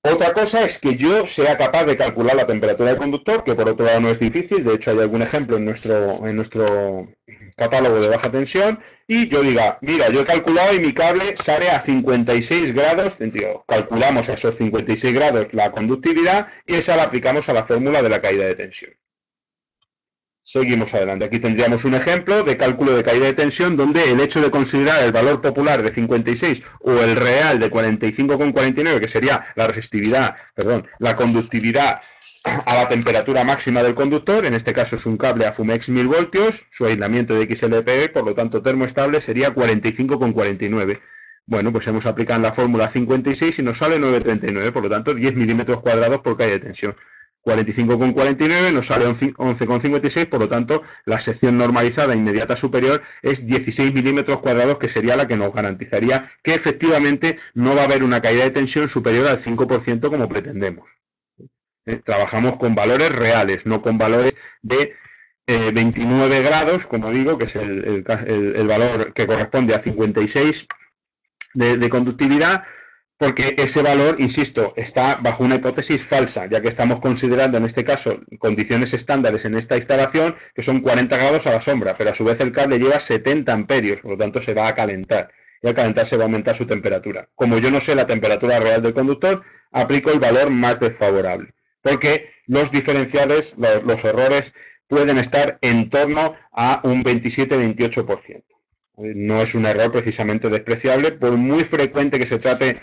Otra cosa es que yo sea capaz de calcular la temperatura del conductor, que por otro lado no es difícil, de hecho hay algún ejemplo en nuestro catálogo de baja tensión, y yo diga, mira, yo he calculado y mi cable sale a 56 grados, calculamos a esos 56 grados la conductividad y esa la aplicamos a la fórmula de la caída de tensión. Seguimos adelante. Aquí tendríamos un ejemplo de cálculo de caída de tensión donde el hecho de considerar el valor popular de 56 o el real de 45,49, que sería la conductividad a la temperatura máxima del conductor, en este caso es un cable Afumex 1000 voltios, su aislamiento de XLPE, por lo tanto termoestable, sería 45,49. Bueno, pues hemos aplicado en la fórmula 56 y nos sale 9,39, por lo tanto 10 milímetros cuadrados por caída de tensión. 45,49 nos sale 11,56, por lo tanto, la sección normalizada inmediata superior es 16 milímetros cuadrados, que sería la que nos garantizaría que efectivamente no va a haber una caída de tensión superior al 5% como pretendemos. Trabajamos con valores reales, no con valores de 29 grados, como digo, que es el valor que corresponde a 56 de conductividad, porque ese valor, insisto, está bajo una hipótesis falsa, ya que estamos considerando en este caso condiciones estándares en esta instalación, que son 40 grados a la sombra, pero a su vez el cable lleva 70 amperios, por lo tanto se va a calentar, y al calentar se va a aumentar su temperatura. Como yo no sé la temperatura real del conductor, aplico el valor más desfavorable, porque los diferenciales, los errores, pueden estar en torno a un 27-28%. No es un error precisamente despreciable, por muy frecuente que se trate,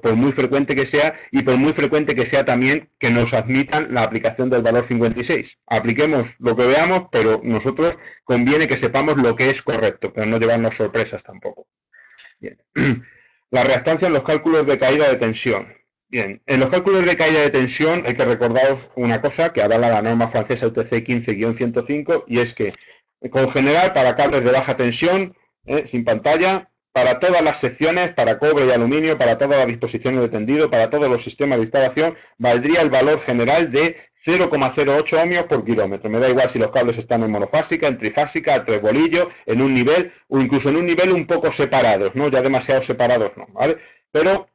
por muy frecuente que sea, y por muy frecuente que sea también que nos admitan la aplicación del valor 56. Apliquemos lo que veamos, pero nosotros conviene que sepamos lo que es correcto, pero no llevarnos sorpresas tampoco. Bien. La reactancia en los cálculos de caída de tensión. Bien, en los cálculos de caída de tensión hay que recordaros una cosa que avala la norma francesa UTC 15-105, y es que con general, para cables de baja tensión, sin pantalla, para todas las secciones, para cobre y aluminio, para todas las disposiciones de tendido, para todos los sistemas de instalación, valdría el valor general de 0,08 ohmios por kilómetro. Me da igual si los cables están en monofásica, en trifásica, a tres bolillos, en un nivel, o incluso en un nivel un poco separados, ¿no? Ya demasiado separados, ¿no? ¿Vale? Pero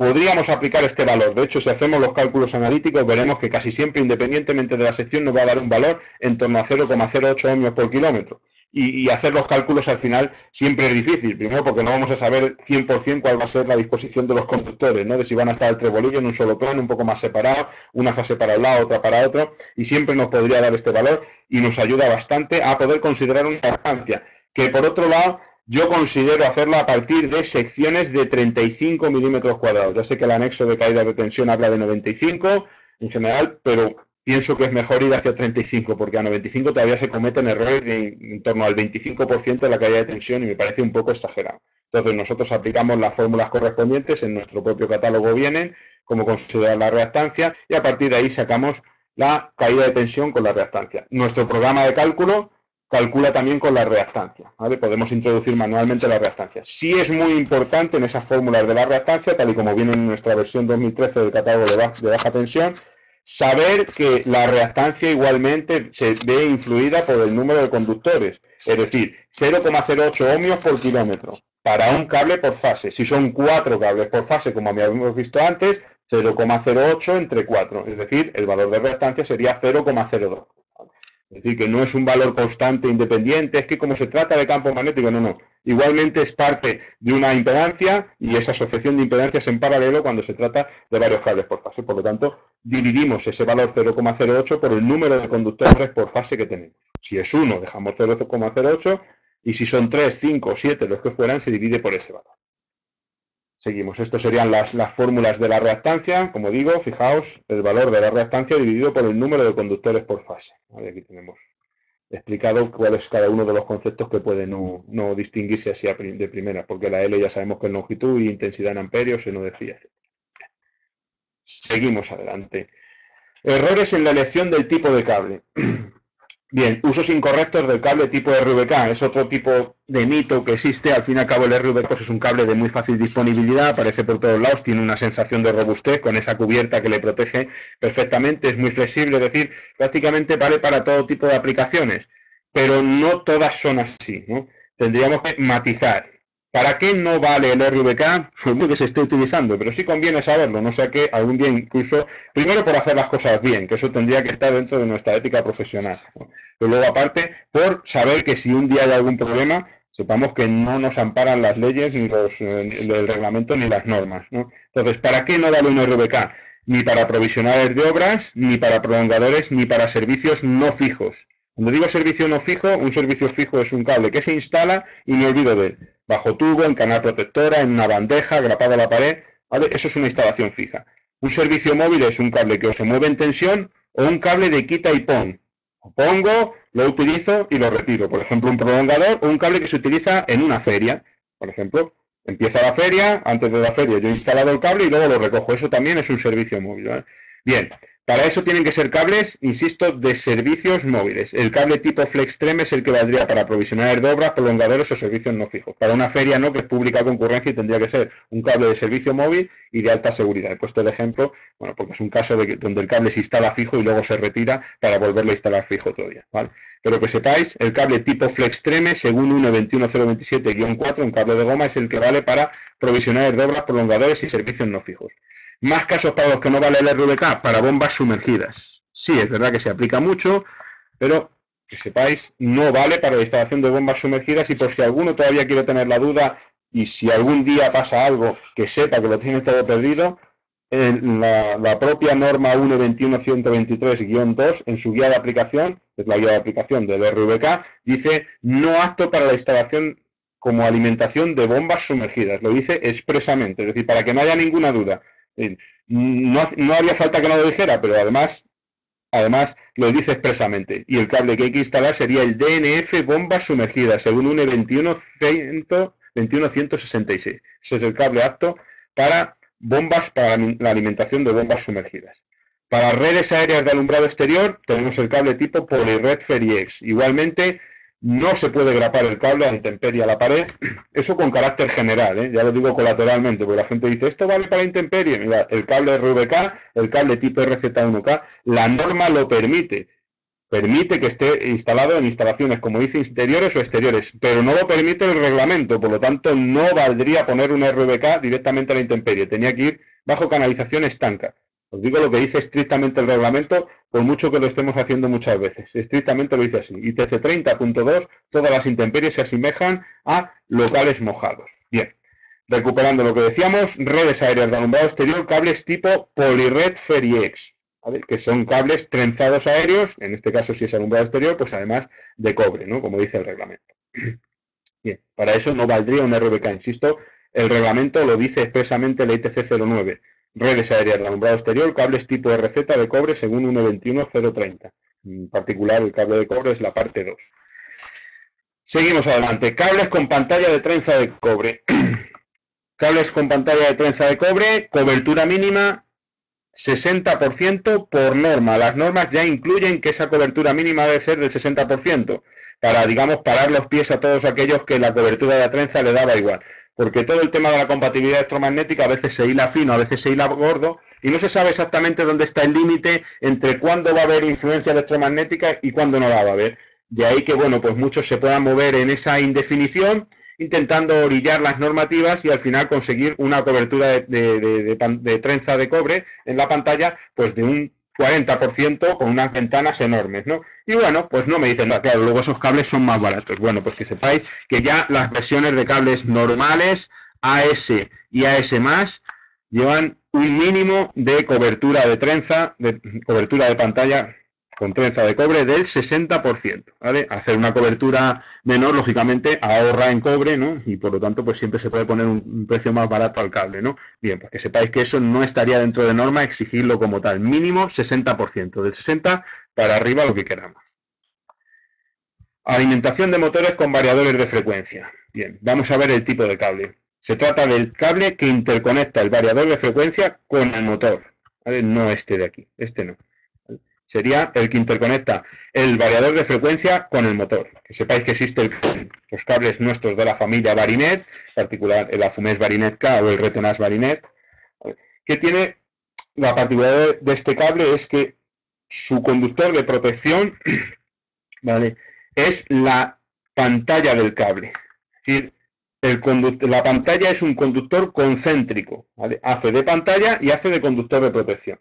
podríamos aplicar este valor. De hecho, si hacemos los cálculos analíticos, veremos que casi siempre, independientemente de la sección, nos va a dar un valor en torno a 0,08 ohmios por kilómetro. Y hacer los cálculos al final siempre es difícil. Primero, porque no vamos a saber 100% cuál va a ser la disposición de los conductores, ¿no? De si van a estar el tres bolillos en un solo plano, un poco más separado, una fase para un lado, otra para otro. Y siempre nos podría dar este valor y nos ayuda bastante a poder considerar una distancia que, por otro lado, yo considero hacerla a partir de secciones de 35 milímetros cuadrados. Ya sé que el anexo de caída de tensión habla de 95 en general, pero pienso que es mejor ir hacia 35, porque a 95 todavía se cometen errores en torno al 25% de la caída de tensión y me parece un poco exagerado. Entonces nosotros aplicamos las fórmulas correspondientes, en nuestro propio catálogo vienen, como considerar la reactancia, y a partir de ahí sacamos la caída de tensión con la reactancia. Nuestro programa de cálculo calcula también con la reactancia, ¿vale? Podemos introducir manualmente la reactancia. Sí es muy importante en esas fórmulas de la reactancia, tal y como viene en nuestra versión 2013 del catálogo de baja tensión, saber que la reactancia igualmente se ve influida por el número de conductores, es decir, 0,08 ohmios por kilómetro para un cable por fase. Si son 4 cables por fase, como habíamos visto antes, 0,08 entre 4, es decir, el valor de reactancia sería 0,02. Es decir, que no es un valor constante, independiente, es que como se trata de campo magnético, no, no. Igualmente es parte de una impedancia y esa asociación de impedancias en paralelo cuando se trata de varios cables por fase. Por lo tanto, dividimos ese valor 0,08 por el número de conductores por fase que tenemos. Si es 1, dejamos 0,08 y si son 3, 5 o 7 los que fueran, se divide por ese valor. Seguimos. Estas serían las fórmulas de la reactancia. Como digo, fijaos, el valor de la reactancia dividido por el número de conductores por fase. Vale, aquí tenemos explicado cuál es cada uno de los conceptos que puede no distinguirse así de primera, porque la L ya sabemos que es longitud y intensidad en amperios, se nos decía. Seguimos adelante. Errores en la elección del tipo de cable. Bien, usos incorrectos del cable tipo RVK. Es otro tipo de mito que existe. Al fin y al cabo, el RVK pues, es un cable de muy fácil disponibilidad, aparece por todos lados, tiene una sensación de robustez con esa cubierta que le protege perfectamente, es muy flexible, es decir, prácticamente vale para todo tipo de aplicaciones, pero no todas son así, ¿no? Tendríamos que matizar. ¿Para qué no vale el RVK? Seguro que se esté utilizando, pero sí conviene saberlo, no sea que algún día incluso, primero por hacer las cosas bien, que eso tendría que estar dentro de nuestra ética profesional, ¿no? Pero luego aparte, por saber que si un día hay algún problema, sepamos que no nos amparan las leyes, ni el reglamento, ni las normas, ¿no? Entonces, ¿para qué no vale un RVK? Ni para provisionales de obras, ni para prolongadores, ni para servicios no fijos. Cuando digo servicio no fijo, un servicio fijo es un cable que se instala y me olvido de él. Bajo tubo, en canal protectora, en una bandeja, grapado a la pared, ¿vale? Eso es una instalación fija. Un servicio móvil es un cable que o se mueve en tensión o un cable de quita y pon. Lo pongo, lo utilizo y lo retiro. Por ejemplo, un prolongador o un cable que se utiliza en una feria. Por ejemplo, empieza la feria, antes de la feria yo he instalado el cable y luego lo recojo. Eso también es un servicio móvil, ¿vale? Bien, para eso tienen que ser cables, insisto, de servicios móviles. El cable tipo FlexTreme es el que valdría para provisionar de obras, prolongadores o servicios no fijos. Para una feria no, que es pública concurrencia y tendría que ser un cable de servicio móvil y de alta seguridad. He puesto el ejemplo, bueno, porque es un caso de que, donde el cable se instala fijo y luego se retira para volverlo a instalar fijo todavía, ¿vale? Pero que sepáis, el cable tipo FlexTreme, según UNE 21.027-4, un cable de goma, es el que vale para provisionar de obras, prolongadores y servicios no fijos. Más casos para los que no vale el RVK, para bombas sumergidas. Sí, es verdad que se aplica mucho, pero que sepáis, no vale para la instalación de bombas sumergidas. Y por si alguno todavía quiere tener la duda, y si algún día pasa algo que sepa que lo tiene todo perdido, la propia norma UNE 21.023-2, en su guía de aplicación, es la guía de aplicación del RVK, dice no apto para la instalación como alimentación de bombas sumergidas. Lo dice expresamente, es decir, para que no haya ninguna duda. No haría falta que no lo dijera, pero además lo dice expresamente. Y el cable que hay que instalar sería el DNF bomba sumergida, según UNE 21.166. Ese es el cable apto para bombas, para la alimentación de bombas sumergidas. Para redes aéreas de alumbrado exterior tenemos el cable tipo Polyred Feriex. Igualmente no se puede grapar el cable a la intemperie a la pared, eso con carácter general, ¿eh? Ya lo digo colateralmente, porque la gente dice, ¿esto vale para intemperie? Mira, el cable RVK, el cable tipo RZ1K, la norma lo permite, permite que esté instalado en instalaciones, como dice, interiores o exteriores, pero no lo permite el reglamento, por lo tanto no valdría poner un RVK directamente a la intemperie, tenía que ir bajo canalización estanca. Os digo lo que dice estrictamente el reglamento, por mucho que lo estemos haciendo muchas veces. Estrictamente lo dice así. ITC 30.2, todas las intemperies se asemejan a locales mojados. Bien, recuperando lo que decíamos, redes aéreas de alumbrado exterior, cables tipo Polyred Feriex, ¿vale? Que son cables trenzados aéreos, en este caso si es alumbrado exterior, pues además de cobre, ¿no? Como dice el reglamento. Bien, para eso no valdría un RVK, insisto, el reglamento lo dice expresamente la ITC 09. Redes aéreas de alumbrado exterior, cables tipo RZ de cobre según UNE 21.030. En particular, el cable de cobre es la parte 2. Seguimos adelante. Cables con pantalla de trenza de cobre. Cables con pantalla de trenza de cobre, cobertura mínima 60% por norma. Las normas ya incluyen que esa cobertura mínima debe ser del 60%, para, digamos, parar los pies a todos aquellos que la cobertura de la trenza le daba igual. Porque todo el tema de la compatibilidad electromagnética a veces se hila fino, a veces se hila gordo, y no se sabe exactamente dónde está el límite entre cuándo va a haber influencia electromagnética y cuándo no la va a haber. De ahí que, bueno, pues muchos se puedan mover en esa indefinición, intentando orillar las normativas y al final conseguir una cobertura de trenza de cobre en la pantalla, pues de un 40% con unas ventanas enormes, ¿no? Y bueno, pues no me dicen, no, claro, luego esos cables son más baratos. Bueno, pues que sepáis que ya las versiones de cables normales, AS y AS+, llevan un mínimo de cobertura de trenza, de cobertura de pantalla con trenza de cobre del 60%, ¿vale? Hacer una cobertura menor, lógicamente, ahorra en cobre, ¿no? Y por lo tanto, pues siempre se puede poner un precio más barato al cable, ¿no? Bien, pues que sepáis que eso no estaría dentro de norma, exigirlo como tal. Mínimo 60%, del 60% para arriba lo que queramos. Alimentación de motores con variadores de frecuencia. Bien, vamos a ver el tipo de cable. Se trata del cable que interconecta el variador de frecuencia con el motor, ¿vale? No este de aquí, este no. sería el que interconecta el variador de frecuencia con el motor. Que sepáis que existen los cables nuestros de la familia Varinet, en particular el Afumes Varinet K o el Retenax Varinet, que tiene la particularidad de este cable es que su conductor de protección, ¿vale?, es la pantalla del cable. Es decir, la pantalla es un conductor concéntrico, ¿vale? Hace de pantalla y hace de conductor de protección.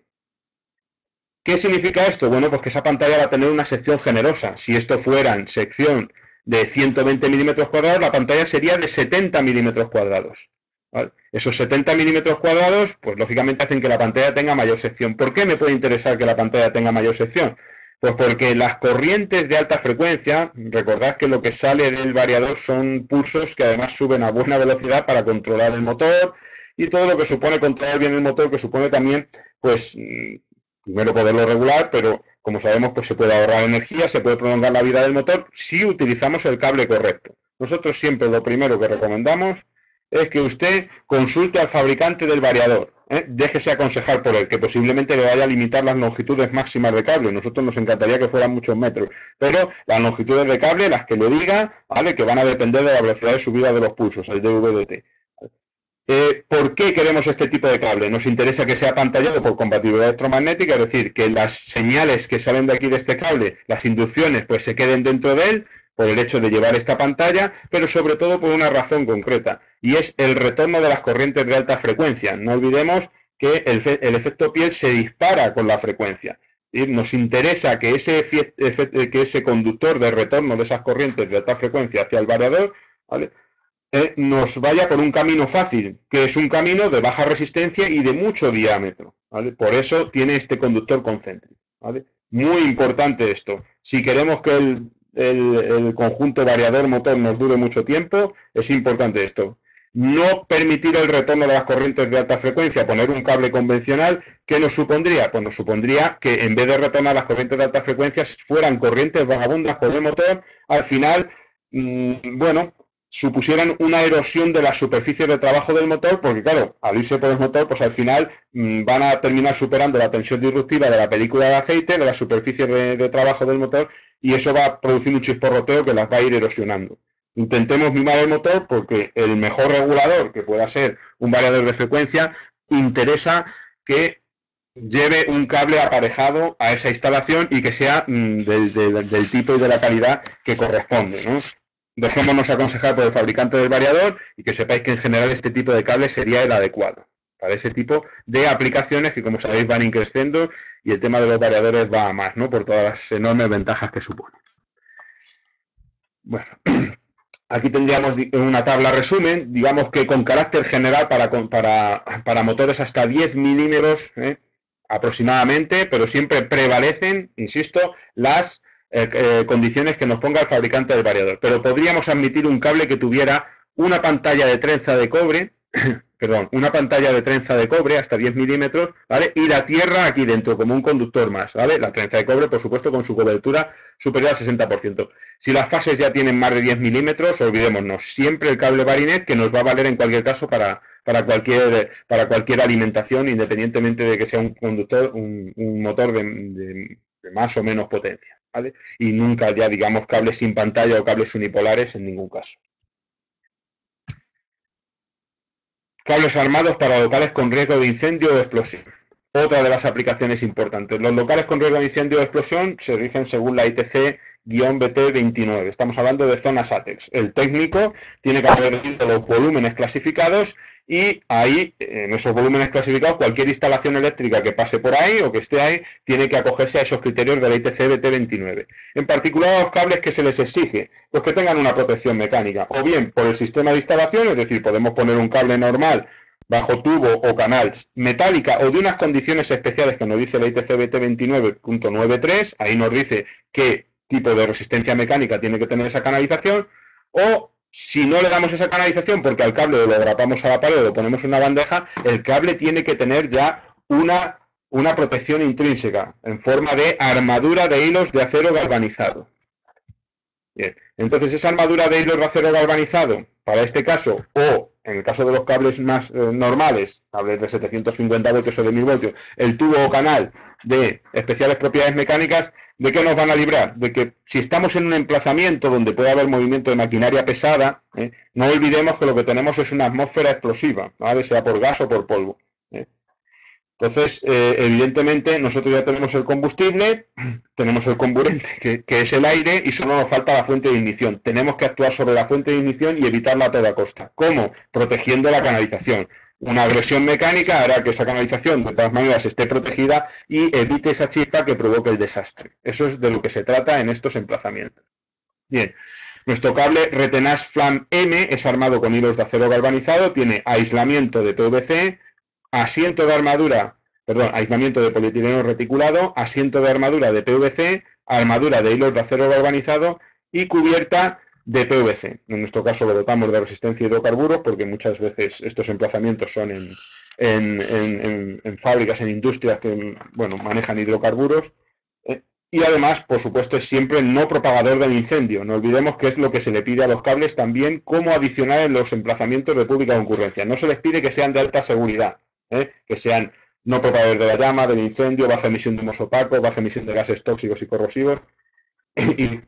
¿Qué significa esto? Bueno, pues que esa pantalla va a tener una sección generosa. Si esto fuera en sección de 120 milímetros cuadrados, la pantalla sería de 70 milímetros cuadrados. ¿Vale? Esos 70 milímetros cuadrados, pues lógicamente hacen que la pantalla tenga mayor sección. ¿Por qué me puede interesar que la pantalla tenga mayor sección? Pues porque las corrientes de alta frecuencia, recordad que lo que sale del variador son pulsos que además suben a buena velocidad para controlar el motor y todo lo que supone controlar bien el motor, que supone también, pues... primero poderlo regular, pero como sabemos, pues se puede ahorrar energía, se puede prolongar la vida del motor si utilizamos el cable correcto. Nosotros siempre lo primero que recomendamos es que usted consulte al fabricante del variador, ¿eh? Déjese aconsejar por él, que posiblemente le vaya a limitar las longitudes máximas de cable. Nosotros nos encantaría que fueran muchos metros, pero las longitudes de cable, las que le diga, ¿vale?, que van a depender de la velocidad de subida de los pulsos, el DVDT. ¿Por qué queremos este tipo de cable? Nos interesa que sea pantallado por compatibilidad electromagnética, es decir, que las señales que salen de aquí de este cable, las inducciones, pues se queden dentro de él, por el hecho de llevar esta pantalla, pero sobre todo por una razón concreta, y es el retorno de las corrientes de alta frecuencia. No olvidemos que el efecto piel se dispara con la frecuencia. ¿Sí? Nos interesa que ese conductor de retorno de esas corrientes de alta frecuencia hacia el variador, ¿vale?, nos vaya por un camino fácil, que es un camino de baja resistencia y de mucho diámetro, ¿vale? Por eso tiene este conductor concéntrico, ¿vale? Muy importante esto. Si queremos que el conjunto variador-motor nos dure mucho tiempo, es importante esto. No permitir el retorno de las corrientes de alta frecuencia, poner un cable convencional, ¿qué nos supondría? Pues nos supondría que en vez de retornar las corrientes de alta frecuencia fueran corrientes vagabundas por el motor, al final, bueno, supusieran una erosión de las superficies de trabajo del motor, porque claro, al irse por el motor, pues al final van a terminar superando la tensión disruptiva de la película de aceite, de las superficies de trabajo del motor, y eso va a producir un chisporroteo que las va a ir erosionando. Intentemos mimar el motor, porque el mejor regulador, que pueda ser un variador de frecuencia, interesa que lleve un cable aparejado a esa instalación y que sea del tipo y de la calidad que corresponde, ¿no? Dejémonos aconsejar por el fabricante del variador y que sepáis que en general este tipo de cable sería el adecuado para ese tipo de aplicaciones que, como sabéis, van creciendo y el tema de los variadores va a más, ¿no?, por todas las enormes ventajas que supone. Bueno, aquí tendríamos una tabla resumen, digamos que con carácter general para motores hasta 10 milímetros aproximadamente, pero siempre prevalecen, insisto, las condiciones que nos ponga el fabricante del variador, pero podríamos admitir un cable que tuviera una pantalla de trenza de cobre, perdón, una pantalla de trenza de cobre hasta 10 milímetros, ¿vale?, y la tierra aquí dentro como un conductor más, ¿vale?, la trenza de cobre, por supuesto, con su cobertura superior al 60%. Si las fases ya tienen más de 10 milímetros, olvidémonos, siempre el cable Varinet, que nos va a valer en cualquier caso para cualquier alimentación, independientemente de que sea un conductor, un motor de más o menos potencia. ¿Vale? Y nunca ya, digamos, cables sin pantalla o cables unipolares en ningún caso. Cables armados para locales con riesgo de incendio o explosión. Otra de las aplicaciones importantes. Los locales con riesgo de incendio o explosión se rigen según la ITC-BT-29. Estamos hablando de zonas ATEX. El técnico tiene que haber visto los volúmenes clasificados y ahí, en esos volúmenes clasificados, cualquier instalación eléctrica que pase por ahí o que esté ahí, tiene que acogerse a esos criterios de la ITC-BT-29. En particular, a los cables que se les exige, pues que tengan una protección mecánica, o bien por el sistema de instalación, es decir, podemos poner un cable normal, bajo tubo o canal, metálica, o de unas condiciones especiales que nos dice la ITC-BT-29.93, ahí nos dice qué tipo de resistencia mecánica tiene que tener esa canalización, o... si no le damos esa canalización porque al cable lo grapamos a la pared o lo ponemos en una bandeja, el cable tiene que tener ya una protección intrínseca en forma de armadura de hilos de acero galvanizado. Bien, entonces esa armadura de hilos de acero galvanizado, para este caso, o en el caso de los cables más normales, cables de 750 voltios o de 1000 voltios, el tubo o canal de especiales propiedades mecánicas, ¿de qué nos van a librar? De que si estamos en un emplazamiento donde puede haber movimiento de maquinaria pesada, no olvidemos que lo que tenemos es una atmósfera explosiva, ¿vale? Sea por gas o por polvo. Entonces, evidentemente, nosotros ya tenemos el combustible, tenemos el comburente, que es el aire, y solo nos falta la fuente de ignición. Tenemos que actuar sobre la fuente de ignición y evitarla a toda costa. ¿Cómo? Protegiendo la canalización. Una agresión mecánica hará que esa canalización, de todas maneras, esté protegida y evite esa chispa que provoque el desastre. Eso es de lo que se trata en estos emplazamientos. Bien. Nuestro cable Retenax Flam M es armado con hilos de acero galvanizado, tiene aislamiento de PVC, asiento de armadura, perdón, aislamiento de polietileno reticulado, asiento de armadura de PVC, armadura de hilos de acero galvanizado y cubierta de PVC. En nuestro caso lo dotamos de resistencia a hidrocarburos porque muchas veces estos emplazamientos son en fábricas, en industrias que, bueno, manejan hidrocarburos. Y además, por supuesto, es siempre no propagador del incendio. No olvidemos que es lo que se le pide a los cables también como adicional en los emplazamientos de pública concurrencia. No se les pide que sean de alta seguridad. Que sean no propagadores de la llama, del incendio, baja emisión de humos opacos, baja emisión de gases tóxicos y corrosivos. Y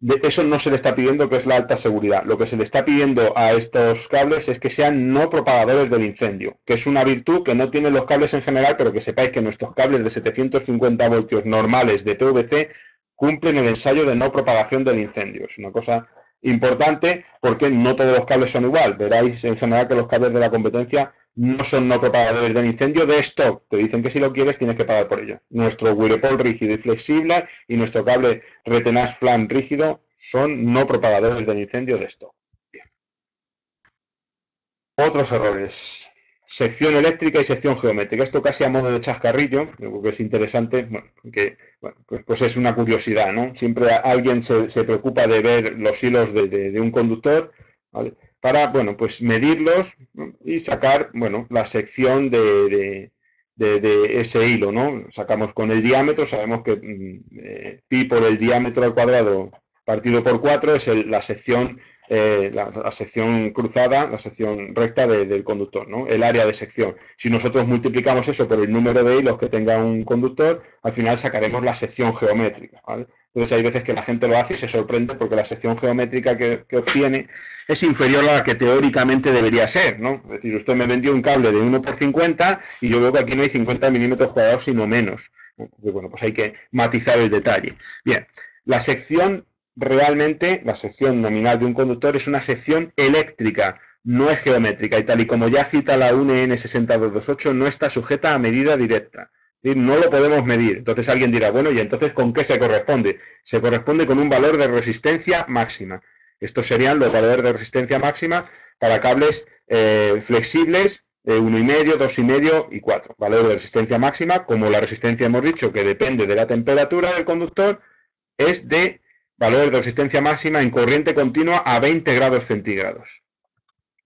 de eso no se le está pidiendo, que es la alta seguridad. Lo que se le está pidiendo a estos cables es que sean no propagadores del incendio, que es una virtud que no tienen los cables en general, pero que sepáis que nuestros cables de 750 voltios normales de PVC cumplen el ensayo de no propagación del incendio. Es una cosa importante porque no todos los cables son igual. Veréis en general que los cables de la competencia no son no propagadores del incendio de stock. Te dicen que si lo quieres tienes que pagar por ello. Nuestro Wirepol rígido y flexible y nuestro cable Retenax Flam rígido son no propagadores del incendio de stock. Bien. Otros errores. Sección eléctrica y sección geométrica. Esto casi a modo de chascarrillo, creo que es interesante, bueno, que bueno, pues es una curiosidad, ¿no? Siempre alguien se preocupa de ver los hilos de un conductor, ¿vale? Para, bueno, pues medirlos y sacar, bueno, la sección de ese hilo, ¿no? Sacamos con el diámetro, sabemos que pi por el diámetro al cuadrado partido por 4 es la sección cruzada, la sección recta del conductor, ¿no? El área de sección. Si nosotros multiplicamos eso por el número de hilos que tenga un conductor, al final sacaremos la sección geométrica, ¿vale? Entonces hay veces que la gente lo hace y se sorprende porque la sección geométrica que obtiene es inferior a la que teóricamente debería ser, ¿no? Es decir, usted me vendió un cable de 1×50 y yo veo que aquí no hay 50 milímetros cuadrados sino menos. Y bueno, pues hay que matizar el detalle. Bien, la sección realmente, la sección nominal de un conductor es una sección eléctrica, no es geométrica. Y tal y como ya cita la UNE 60228, no está sujeta a medida directa. No lo podemos medir. Entonces alguien dirá, bueno, ¿y entonces con qué se corresponde? Se corresponde con un valor de resistencia máxima. Estos serían los valores de resistencia máxima para cables flexibles de 1,5, 2,5 y 4. Valor de resistencia máxima, como la resistencia hemos dicho que depende de la temperatura del conductor, es de valor de resistencia máxima en corriente continua a 20 grados centígrados.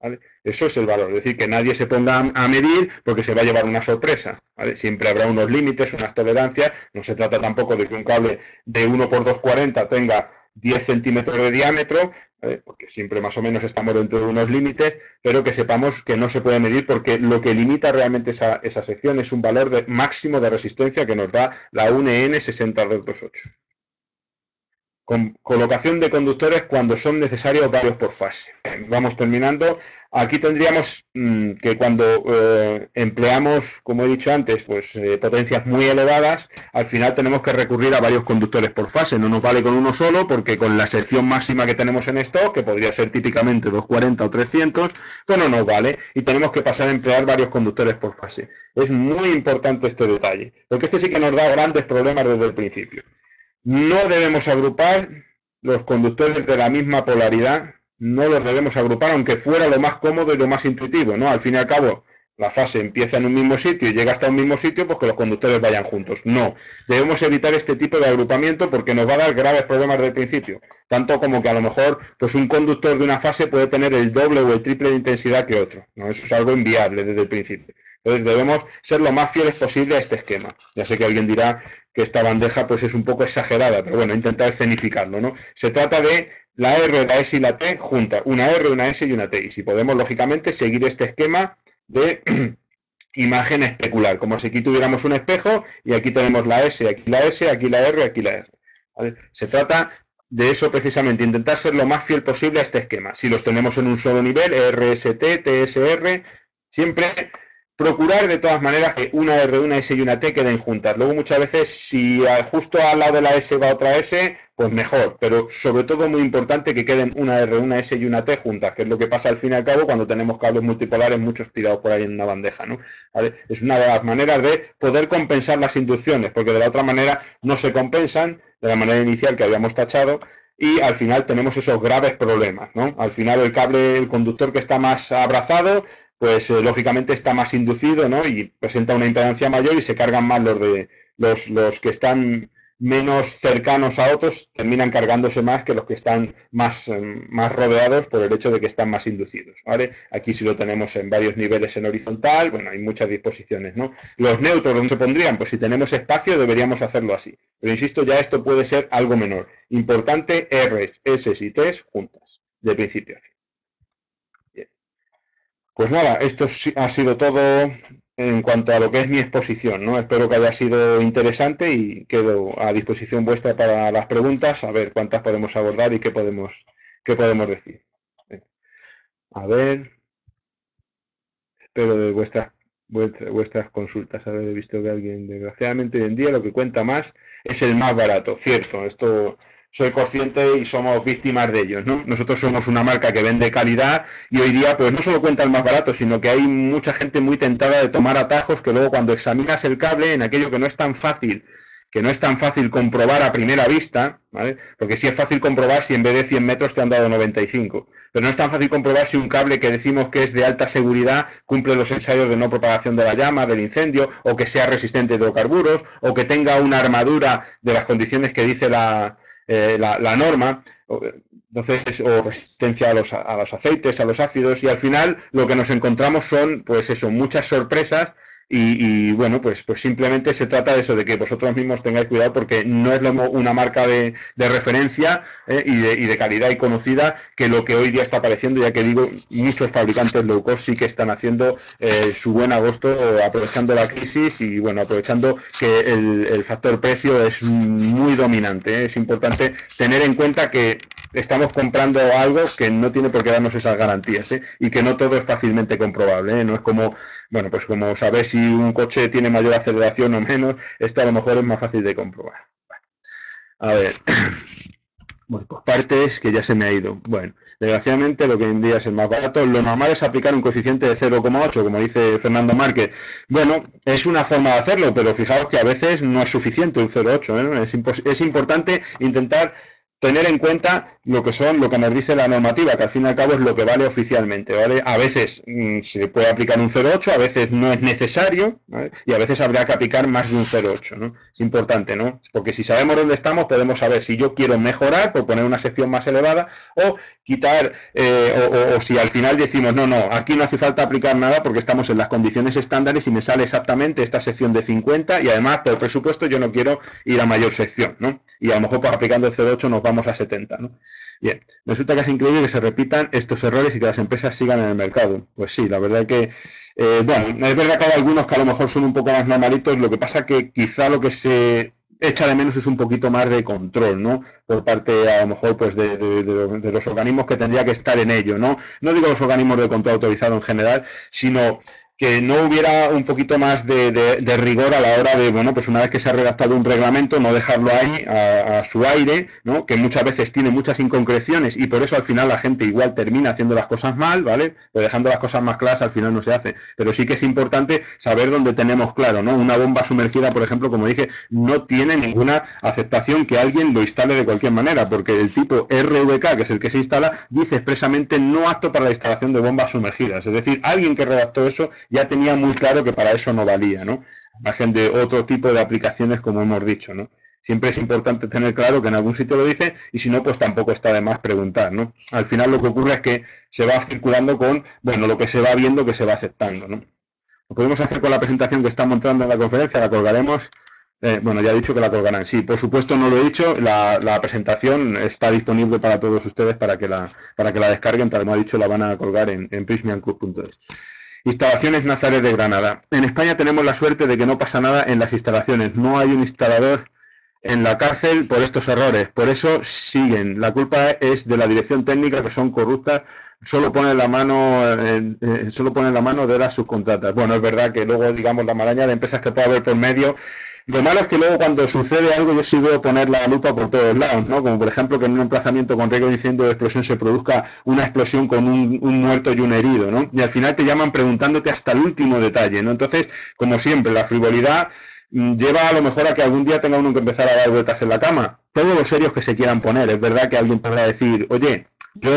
¿Vale? Eso es el valor, es decir, que nadie se ponga a medir porque se va a llevar una sorpresa, ¿vale? Siempre habrá unos límites, unas tolerancias, no se trata tampoco de que un cable de 1×240 tenga 10 centímetros de diámetro, ¿vale? Porque siempre más o menos estamos dentro de unos límites, pero que sepamos que no se puede medir porque lo que limita realmente esa sección es un valor máximo de resistencia que nos da la UNE 60228. Con colocación de conductores cuando son necesarios varios por fase. Vamos terminando. Aquí tendríamos que cuando empleamos, como he dicho antes, pues potencias muy elevadas, al final tenemos que recurrir a varios conductores por fase. No nos vale con uno solo porque con la sección máxima que tenemos en stock, que podría ser típicamente 240 o 300, pues no nos vale y tenemos que pasar a emplear varios conductores por fase. Es muy importante este detalle, porque este sí que nos da grandes problemas desde el principio. No debemos agrupar los conductores de la misma polaridad, no los debemos agrupar, aunque fuera lo más cómodo y lo más intuitivo, ¿no? Al fin y al cabo, la fase empieza en un mismo sitio y llega hasta un mismo sitio, pues que los conductores vayan juntos. No, debemos evitar este tipo de agrupamiento porque nos va a dar graves problemas del principio. Tanto como que a lo mejor pues un conductor de una fase puede tener el doble o el triple de intensidad que otro, ¿no? Eso es algo inviable desde el principio. Entonces debemos ser lo más fieles posible a este esquema. Ya sé que alguien dirá que esta bandeja pues es un poco exagerada, pero bueno, intentar escenificarlo, ¿no? Se trata de la R, la S y la T juntas, una R, una S y una T. Y si podemos, lógicamente, seguir este esquema de imagen especular, como si aquí tuviéramos un espejo y aquí tenemos la S, aquí la S, aquí la R, aquí la R. ¿Vale? Se trata de eso precisamente, intentar ser lo más fiel posible a este esquema. Si los tenemos en un solo nivel, RST, TSR, siempre procurar de todas maneras que una R, una S y una T queden juntas. Luego muchas veces, si justo al lado de la S va otra S, pues mejor, pero sobre todo muy importante que queden una R, una S y una T juntas, que es lo que pasa al fin y al cabo cuando tenemos cables multipolares muchos tirados por ahí en una bandeja, ¿no? ¿Vale? Es una de las maneras de poder compensar las inducciones, porque de la otra manera no se compensan, de la manera inicial que habíamos tachado, y al final tenemos esos graves problemas, ¿no? Al final el cable, el conductor que está más abrazado, pues lógicamente está más inducido, ¿no? Y presenta una impedancia mayor y se cargan más los que están menos cercanos a otros, terminan cargándose más que los que están más rodeados por el hecho de que están más inducidos, ¿vale? Aquí sí lo tenemos en varios niveles en horizontal, bueno, hay muchas disposiciones, ¿no? Los neutros, ¿dónde se pondrían? Pues si tenemos espacio deberíamos hacerlo así, pero insisto, ya esto puede ser algo menor. Importante, R's, S's y T's juntas, de principio a fin. Pues nada, esto ha sido todo en cuanto a lo que es mi exposición, ¿no? Espero que haya sido interesante y quedo a disposición vuestra para las preguntas, a ver cuántas podemos abordar y qué podemos decir. A ver, espero de vuestras consultas. A ver, he visto que alguien, desgraciadamente hoy en día lo que cuenta más es el más barato, cierto, esto soy consciente y somos víctimas de ellos, ¿no? Nosotros somos una marca que vende calidad y hoy día pues no solo cuenta el más barato, sino que hay mucha gente muy tentada de tomar atajos que luego cuando examinas el cable en aquello que no es tan fácil comprobar a primera vista, ¿vale? Porque sí es fácil comprobar si en vez de 100 metros te han dado 95, pero no es tan fácil comprobar si un cable que decimos que es de alta seguridad cumple los ensayos de no propagación de la llama, del incendio, o que sea resistente a hidrocarburos, o que tenga una armadura de las condiciones que dice la norma, entonces, o resistencia a los aceites, a los ácidos, y al final lo que nos encontramos son, pues eso, muchas sorpresas y bueno, pues simplemente se trata de eso, de que vosotros mismos tengáis cuidado porque no es una marca de referencia y de calidad y conocida que lo que hoy día está apareciendo, ya que digo, muchos fabricantes low cost sí que están haciendo su buen agosto aprovechando la crisis y bueno, aprovechando que el factor precio es muy dominante, Es importante tener en cuenta que estamos comprando algo que no tiene por qué darnos esas garantías, y que no todo es fácilmente comprobable, No es como, bueno, pues como saber si un coche tiene mayor aceleración o menos, esto a lo mejor es más fácil de comprobar. Bueno, a ver, bueno, pues partes que ya se me ha ido. Bueno, desgraciadamente lo que hoy en día es el más barato, lo normal es aplicar un coeficiente de 0,8, como dice Fernando Márquez. Bueno, es una forma de hacerlo, pero fijaos que a veces no es suficiente un 0,8, Es importante intentar tener en cuenta lo que nos dice la normativa, que al fin y al cabo es lo que vale oficialmente, ¿vale? A veces se puede aplicar un 0,8, a veces no es necesario, ¿vale? Y a veces habrá que aplicar más de un 0,8, ¿no? Es importante, ¿no? Porque si sabemos dónde estamos, podemos saber si yo quiero mejorar por poner una sección más elevada o quitar, o si al final decimos, no, aquí no hace falta aplicar nada porque estamos en las condiciones estándares y me sale exactamente esta sección de 50 y además por presupuesto yo no quiero ir a mayor sección, ¿no? Y a lo mejor por aplicando el 0,8 nos vamos a 70, ¿no? Bien, resulta que es increíble que se repitan estos errores y que las empresas sigan en el mercado. Pues sí, la verdad es que, bueno, es verdad que hay algunos que a lo mejor son un poco más normalitos, lo que pasa que quizá lo que se echa de menos es un poquito más de control, ¿no? Por parte, a lo mejor, pues de los organismos que tendría que estar en ello, ¿no? No digo los organismos de control autorizado en general, sino que no hubiera un poquito más de rigor a la hora de, bueno, pues una vez que se ha redactado un reglamento, no dejarlo ahí a su aire, ¿no? Que muchas veces tiene muchas inconcreciones y por eso al final la gente igual termina haciendo las cosas mal, ¿vale? O dejando las cosas más claras al final no se hace. Pero sí que es importante saber dónde tenemos claro, ¿no? Una bomba sumergida, por ejemplo, como dije, no tiene ninguna aceptación que alguien lo instale de cualquier manera, porque el tipo RVK, que es el que se instala, dice expresamente no apto para la instalación de bombas sumergidas. Es decir, alguien que redactó eso ya tenía muy claro que para eso no valía, ¿no? Margen de otro tipo de aplicaciones, como hemos dicho, ¿no? Siempre es importante tener claro que en algún sitio lo dice y si no, pues tampoco está de más preguntar, ¿no? Al final lo que ocurre es que se va circulando con, bueno, lo que se va viendo que se va aceptando, ¿no? Lo podemos hacer con la presentación que está montando en la conferencia, la colgaremos Bueno, ya he dicho que la colgarán. Sí, por supuesto no lo he dicho. La presentación está disponible para todos ustedes para que la descarguen. Tal como ha dicho, la van a colgar en prysmiangroup.es. Instalaciones Nazaret de Granada. En España tenemos la suerte de que no pasa nada en las instalaciones. No hay un instalador en la cárcel por estos errores. Por eso siguen. La culpa es de la dirección técnica, que son corruptas. Solo ponen la mano de las subcontratas. Bueno, es verdad que luego, digamos, la maraña de empresas que puede haber por medio. Lo malo es que luego cuando sucede algo yo sí veo poner la lupa por todos lados, ¿no? Como por ejemplo que en un emplazamiento con riesgo de incendio de explosión se produzca una explosión con un muerto y un herido, ¿no? Y al final te llaman preguntándote hasta el último detalle, ¿no? Entonces, como siempre, la frivolidad lleva a lo mejor a que algún día tenga uno que empezar a dar vueltas en la cama. Todos los serios que se quieran poner. Es verdad que alguien podrá decir, oye, yo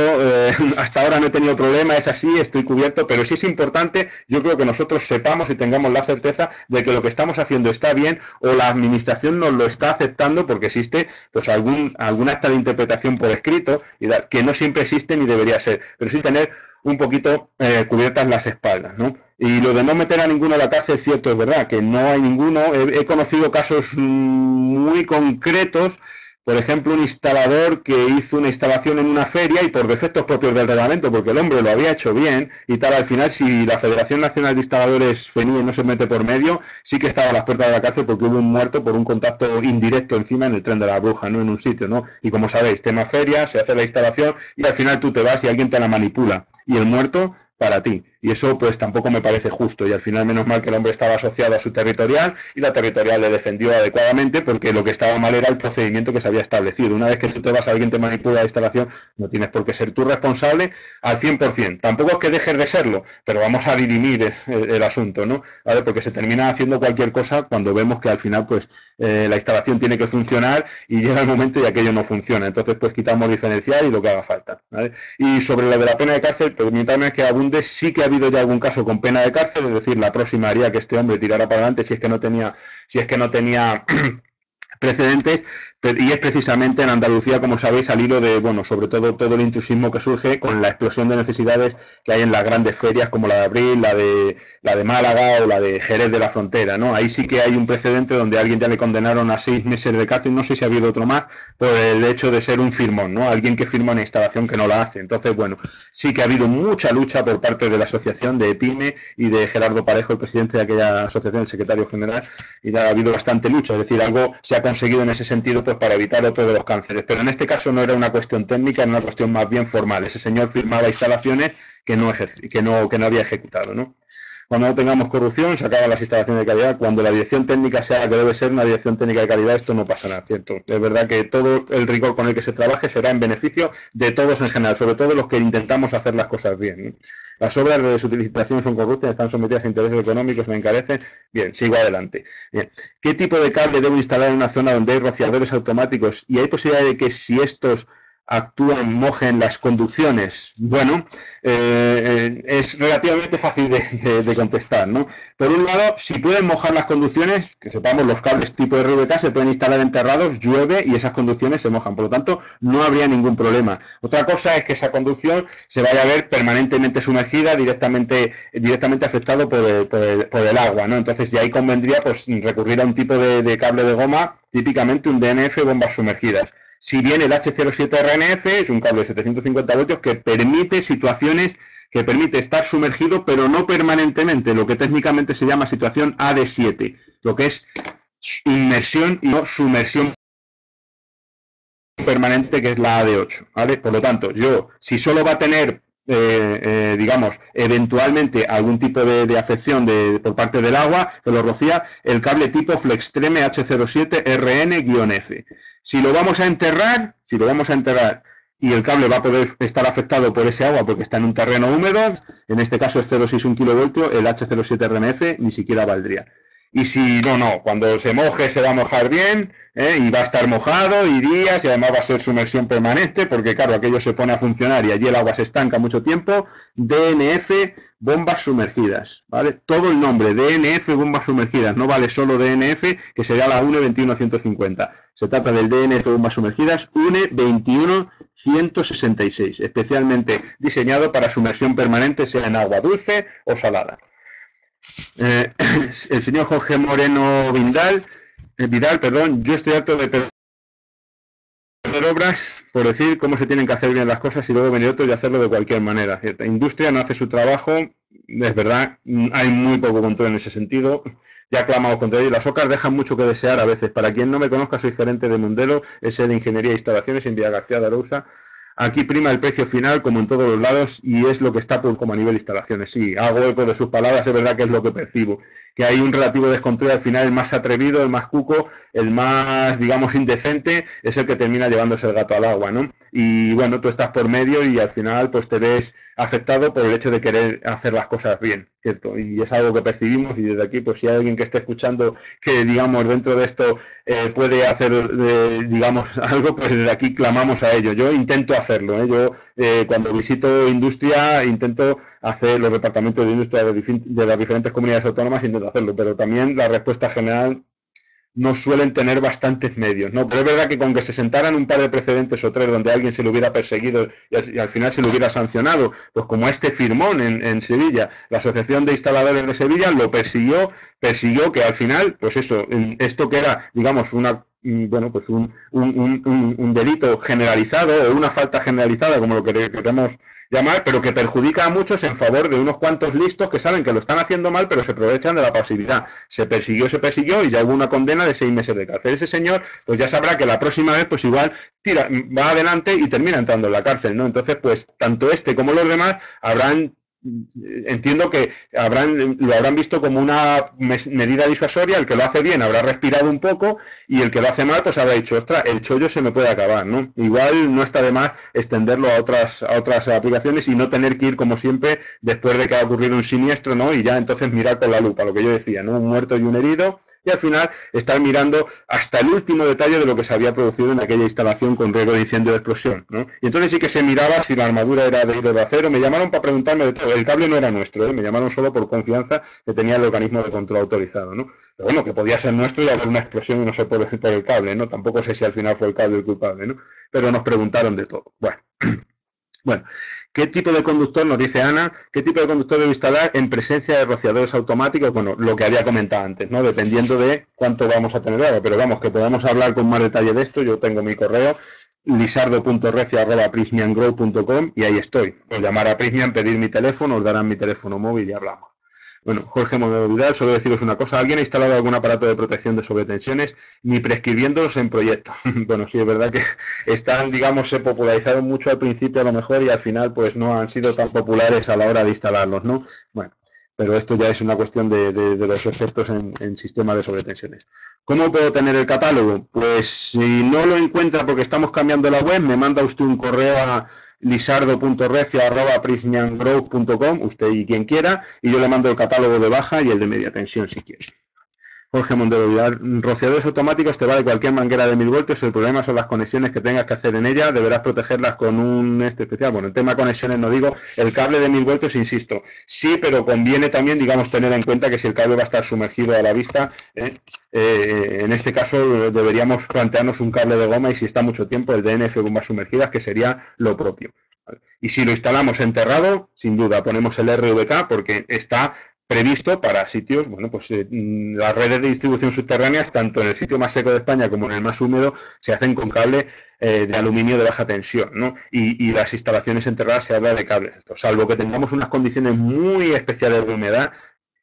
hasta ahora no he tenido problema, es así, estoy cubierto, pero sí es importante, yo creo que nosotros sepamos y tengamos la certeza de que lo que estamos haciendo está bien o la administración nos lo está aceptando, porque existe pues algún acta de interpretación por escrito, que no siempre existe ni debería ser, pero sí tener un poquito cubiertas las espaldas, ¿no? Y lo de no meter a ninguno a la cárcel, cierto, es verdad, que no hay ninguno. He conocido casos muy concretos. Por ejemplo, un instalador que hizo una instalación en una feria y por defectos propios del reglamento, porque el hombre lo había hecho bien y tal, al final, si la Federación Nacional de Instaladores FENIE no se mete por medio, sí que estaba a las puertas de la cárcel porque hubo un muerto por un contacto indirecto encima en el tren de la Bruja, ¿no? En un sitio, ¿no? Y como sabéis, tema feria, se hace la instalación y al final tú te vas y alguien te la manipula. Y el muerto para ti. Y eso pues tampoco me parece justo. Y al final, menos mal que el hombre estaba asociado a su territorial y la territorial le defendió adecuadamente, porque lo que estaba mal era el procedimiento que se había establecido. Una vez que tú te vas, alguien te manipula la instalación, no tienes por qué ser tú responsable al 100%. Tampoco es que dejes de serlo, pero vamos a dirimir el asunto, ¿no? A ver, porque se termina haciendo cualquier cosa cuando vemos que al final pues la instalación tiene que funcionar y llega el momento y aquello no funciona. Entonces pues quitamos diferencial y lo que haga falta, ¿vale? Y sobre lo de la pena de cárcel, permítanme que abunde. Sí que ha habido ya algún caso con pena de cárcel, es decir, la próxima haría que este hombre tirara para adelante si es que no tenía precedentes, y es precisamente en Andalucía, como sabéis, al hilo de, bueno, sobre todo el intrusismo que surge con la explosión de necesidades que hay en las grandes ferias como la de Abril, la de Málaga o la de Jerez de la Frontera, ¿no? Ahí sí que hay un precedente donde a alguien ya le condenaron a 6 meses de cárcel, no sé si ha habido otro más, por el hecho de ser un firmón, ¿no? Alguien que firma una instalación que no la hace. Entonces, bueno, sí que ha habido mucha lucha por parte de la asociación de EPIME y de Gerardo Parejo, el presidente de aquella asociación, el secretario general, y ya ha habido bastante lucha, es decir, algo se ha conseguido en ese sentido pues para evitar otro de los cánceres, pero en este caso no era una cuestión técnica, era una cuestión más bien formal. Ese señor firmaba instalaciones que no había ejecutado, ¿no? Cuando no tengamos corrupción, se acaban las instalaciones de calidad. Cuando la dirección técnica sea la que debe ser, una dirección técnica de calidad, esto no pasará, ¿cierto? Es verdad que todo el rigor con el que se trabaje será en beneficio de todos en general, sobre todo los que intentamos hacer las cosas bien, ¿no? Las obras de sublicitación son corruptas, están sometidas a intereses económicos, me encarecen. Bien, sigo adelante. Bien. ¿Qué tipo de cable debo instalar en una zona donde hay rociadores automáticos y hay posibilidad de que si estos actúan, mojen las conducciones? Bueno, es relativamente fácil de contestar, ¿no? Por un lado, si pueden mojar las conducciones, que sepamos, los cables tipo RVK se pueden instalar enterrados, llueve y esas conducciones se mojan, por lo tanto, no habría ningún problema. Otra cosa es que esa conducción se vaya a ver permanentemente sumergida, directamente afectado por el agua, ¿no? Entonces, ya ahí convendría pues recurrir a un tipo de cable de goma, típicamente un DNF, bombas sumergidas. Si bien el H07RN-F es un cable de 750 voltios que permite situaciones, que permite estar sumergido, pero no permanentemente, lo que técnicamente se llama situación AD7, lo que es inmersión y no sumersión permanente, que es la AD8, ¿vale? Por lo tanto, si solo va a tener, digamos, eventualmente algún tipo de afección por parte del agua, que lo rocía, el cable tipo FlexTreme H07RN-F. Si lo vamos a enterrar y el cable va a poder estar afectado por ese agua porque está en un terreno húmedo, en este caso es 0,61 kilovoltio, el H07RNF ni siquiera valdría. Y si no, cuando se moje se va a mojar bien, y va a estar mojado y días, y además va a ser sumersión permanente, porque claro, aquello se pone a funcionar y allí el agua se estanca mucho tiempo. DNF, bombas sumergidas, ¿vale? Todo el nombre, DNF, bombas sumergidas, no vale solo DNF, que será la UNE 21.050. Se trata del DNF, bombas sumergidas, UNE 21.066, especialmente diseñado para sumersión permanente, sea en agua dulce o salada. El señor Jorge Moreno Vindal Vidal, perdón, yo estoy harto de perder obras por decir cómo se tienen que hacer bien las cosas y luego venir otros y hacerlo de cualquier manera. La industria no hace su trabajo, es verdad, hay muy poco control en ese sentido, ya clamamos contra ello. Las OCAS dejan mucho que desear a veces. Para quien no me conozca, soy gerente de Mundelo, es de Ingeniería e Instalaciones en Villa García de Arousa. Aquí prima el precio final, como en todos los lados, y es lo que está por como a nivel de instalaciones. Sí, hago eco de sus palabras, es verdad que es lo que percibo. Que hay un relativo descontrol al final, el más atrevido, el más cuco, el más, digamos, indecente, es el que termina llevándose el gato al agua, ¿no? Y bueno, tú estás por medio y al final pues te ves afectado por el hecho de querer hacer las cosas bien, ¿cierto? Y es algo que percibimos y desde aquí, pues si hay alguien que esté escuchando que, digamos, dentro de esto puede hacer, digamos, algo, pues desde aquí clamamos a ello. Yo intento hacerlo, ¿eh? Yo cuando visito industria intento hacer los departamentos de industria de las diferentes comunidades autónomas, intento hacerlo, pero también la respuesta general no suelen tener bastantes medios, ¿no? Pero es verdad que con que se sentaran un par de precedentes o tres donde alguien se lo hubiera perseguido y al final se lo hubiera sancionado, pues como este firmón en Sevilla, la Asociación de Instaladores de Sevilla lo persiguió que al final, pues eso, esto que era, digamos, una... bueno, pues un delito generalizado o una falta generalizada, como lo queremos llamar, pero que perjudica a muchos en favor de unos cuantos listos que saben que lo están haciendo mal, pero se aprovechan de la pasividad. Se persiguió y ya hubo una condena de 6 meses de cárcel. Ese señor, pues ya sabrá que la próxima vez, pues igual va adelante y termina entrando en la cárcel, ¿no? Entonces, pues tanto este como los demás habrán... entiendo que lo habrán visto como una medida disuasoria. El que lo hace bien habrá respirado un poco y el que lo hace mal pues habrá dicho, ostras, el chollo se me puede acabar, ¿no? Igual no está de más extenderlo a otras aplicaciones y no tener que ir como siempre después de que ha ocurrido un siniestro, ¿no? Y ya entonces mirar con la lupa, lo que yo decía, ¿no? Un muerto y un herido. Y al final estar mirando hasta el último detalle de lo que se había producido en aquella instalación con riesgo de incendio de explosión, ¿no? Y entonces sí que se miraba si la armadura era de hierro de acero. Me llamaron para preguntarme de todo. El cable no era nuestro, ¿eh? Me llamaron solo por confianza que tenía el organismo de control autorizado, ¿no? Pero bueno, que podía ser nuestro y haber una explosión y no sé por el cable, ¿no? Tampoco sé si al final fue el cable el culpable, ¿no? Pero nos preguntaron de todo. Bueno, ¿qué tipo de conductor, nos dice Ana, qué tipo de conductor debe instalar en presencia de rociadores automáticos? Bueno, lo que había comentado antes, ¿no? Dependiendo de cuánto vamos a tener ahora, pero vamos, que podamos hablar con más detalle de esto. Yo tengo mi correo, lisardo.recio@prysmiangroup.com, y ahí estoy. Os llamar a Prysmian, pedir mi teléfono, os darán mi teléfono móvil y hablamos. Bueno, Jorge Modedo Vidal, solo deciros una cosa. ¿Alguien ha instalado algún aparato de protección de sobretensiones? Ni prescribiéndolos en proyectos. Bueno, sí, es verdad que están, digamos, se popularizaron mucho al principio a lo mejor y al final pues no han sido tan populares a la hora de instalarlos, ¿no? Bueno, pero esto ya es una cuestión de los efectos en sistemas de sobretensiones. ¿Cómo puedo tener el catálogo? Pues si no lo encuentra porque estamos cambiando la web, me manda usted un correo a lisardo.recio@prysmiangroup.com, usted y quien quiera, y yo le mando el catálogo de baja y el de media tensión si quiere. Jorge Mondeo Vidal, rociadores automáticos te vale cualquier manguera de 1000 voltios, el problema son las conexiones que tengas que hacer en ella, deberás protegerlas con un especial. Bueno, el tema conexiones no digo, el cable de 1000 voltios, insisto, sí, pero conviene también, digamos, tener en cuenta que si el cable va a estar sumergido a la vista, en este caso deberíamos plantearnos un cable de goma y si está mucho tiempo el DNF bombas sumergidas, que sería lo propio. Y si lo instalamos enterrado, sin duda ponemos el RVK porque está previsto para sitios, bueno, pues las redes de distribución subterráneas, tanto en el sitio más seco de España como en el más húmedo, se hacen con cable de aluminio de baja tensión, ¿no? Y las instalaciones enterradas se habla de cables, salvo que tengamos unas condiciones muy especiales de humedad.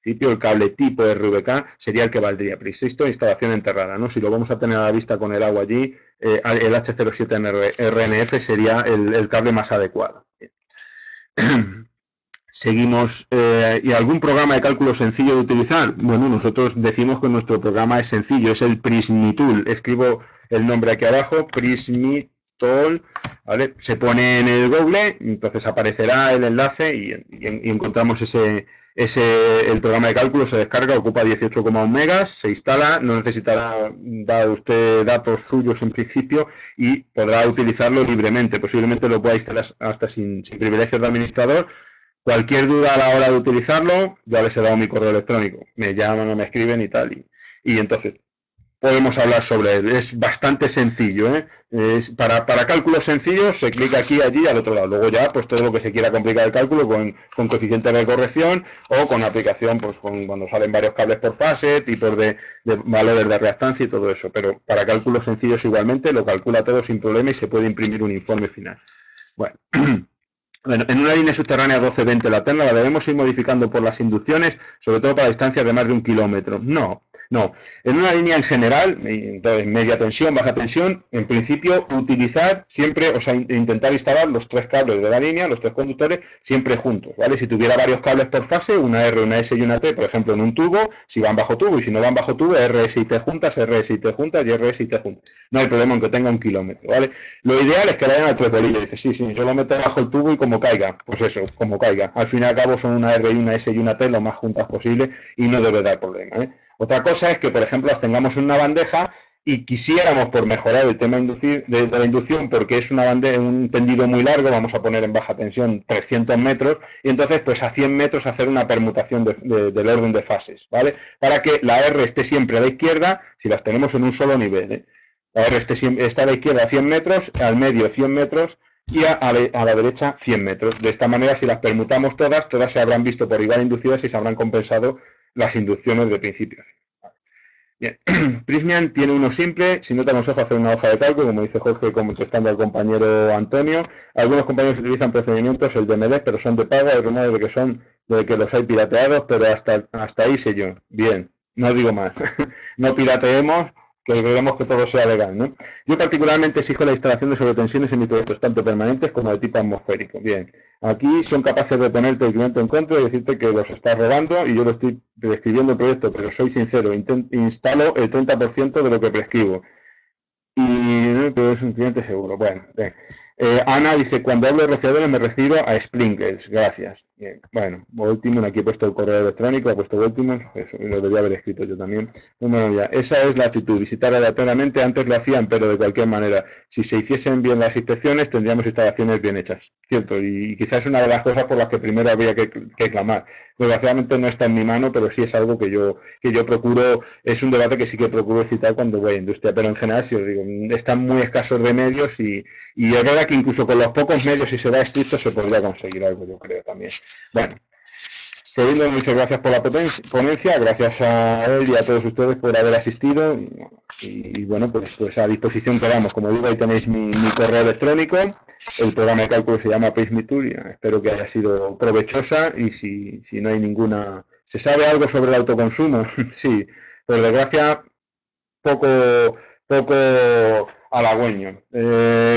El cable tipo RVK sería el que valdría, pero insisto, instalación enterrada, ¿no? Si lo vamos a tener a la vista con el agua allí, el H07RN-F sería el cable más adecuado. Bien. Seguimos. ¿Y algún programa de cálculo sencillo de utilizar? Bueno, nosotros decimos que nuestro programa es sencillo, es el PrysmiTool. Escribo el nombre aquí abajo, PrysmiTool, ¿vale? Se pone en el Google, entonces aparecerá el enlace y encontramos el programa de cálculo, se descarga, ocupa 18,1 megas, se instala, no necesitará dar usted datos suyos en principio y podrá utilizarlo libremente. Posiblemente lo pueda instalar hasta sin privilegios de administrador. Cualquier duda a la hora de utilizarlo, ya les he dado mi correo electrónico. Me llaman o me escriben y tal. Y entonces, podemos hablar sobre él. Es bastante sencillo, ¿eh? Para cálculos sencillos se clica aquí, allí, al otro lado. Luego ya, pues todo lo que se quiera complicar el cálculo con coeficientes de corrección o con aplicación, pues cuando salen varios cables por fase, tipos de valores de reactancia y todo eso. Pero para cálculos sencillos igualmente lo calcula todo sin problema y se puede imprimir un informe final. Bueno. Bueno, en una línea subterránea 12-20 la terna la debemos ir modificando por las inducciones, sobre todo para distancias de más de 1 kilómetro. No. En una línea en general, entonces media tensión, baja tensión, en principio utilizar siempre, o sea, intentar instalar los 3 cables de la línea, los 3 conductores, siempre juntos, ¿vale? Si tuviera varios cables por fase, una R, una S y una T, por ejemplo, en un tubo, si van bajo tubo y si no van bajo tubo, R, S y T juntas, R, S y T juntas y R, S y T juntas. No hay problema aunque tenga 1 kilómetro, ¿vale? Lo ideal es que la den a 3 bolillas. Dice, sí, yo lo meto bajo el tubo y como caiga, pues eso, como caiga. Al fin y al cabo son una R, una S y una T lo más juntas posible y no debe dar problema, ¿eh? Otra cosa es que, por ejemplo, las tengamos en una bandeja y quisiéramos, por mejorar el tema de la inducción, porque es una bandeja, un tendido muy largo, vamos a poner en baja tensión 300 metros, y entonces pues a 100 metros hacer una permutación del orden de fases, ¿vale? Para que la R esté siempre a la izquierda, si las tenemos en un solo nivel, ¿eh? La R está a la izquierda a 100 metros, al medio 100 metros, y a la derecha 100 metros. De esta manera, si las permutamos todas se habrán visto por igual inducidas y se habrán compensado las inducciones de principio. Bien, Prysmian tiene uno simple, si no te aconsejo hacer una hoja de cálculo, como dice Jorge, contestando al compañero Antonio. Algunos compañeros utilizan procedimientos, el DMD, pero son de pago, hay rumores de que los hay pirateados, pero hasta ahí sé yo. Bien, no digo más. No pirateemos, que queremos que todo sea legal, ¿no? Yo particularmente exijo la instalación de sobretensiones en microproyectos tanto permanentes como de tipo atmosférico. Bien, aquí son capaces de ponerte el cliente en contra y decirte que los estás robando, y yo lo estoy prescribiendo el proyecto, pero soy sincero, instalo el 30% de lo que prescribo. Y pero es un cliente seguro. Bueno, bien. Ana dice, cuando hablo de rociadores me refiero a sprinkles, gracias. Bien. Bueno, Voltimum, aquí he puesto el correo electrónico, he puesto Voltimum, eso lo debía haber escrito yo también. Bueno, ya, esa es la actitud, visitar aleatoriamente, antes lo hacían, pero de cualquier manera, si se hiciesen bien las inspecciones, tendríamos instalaciones bien hechas, cierto, y quizás una de las cosas por las que primero habría que clamar. Desgraciadamente no está en mi mano, pero sí es algo que yo procuro, es un debate que sí que procuro citar cuando voy a industria, pero en general, si os digo, están muy escasos de medios y es verdad que incluso con los pocos medios, si se da estricto, se podría conseguir algo, yo creo también. Bueno, querido, muchas gracias por la ponencia, gracias a él y a todos ustedes por haber asistido y bueno, pues a disposición quedamos. Como digo, ahí tenéis mi correo electrónico, el programa de cálculo se llama PrysmiTool, espero que haya sido provechosa y si no hay ninguna... ¿Se sabe algo sobre el autoconsumo? Sí, por desgracia, poco halagüeño.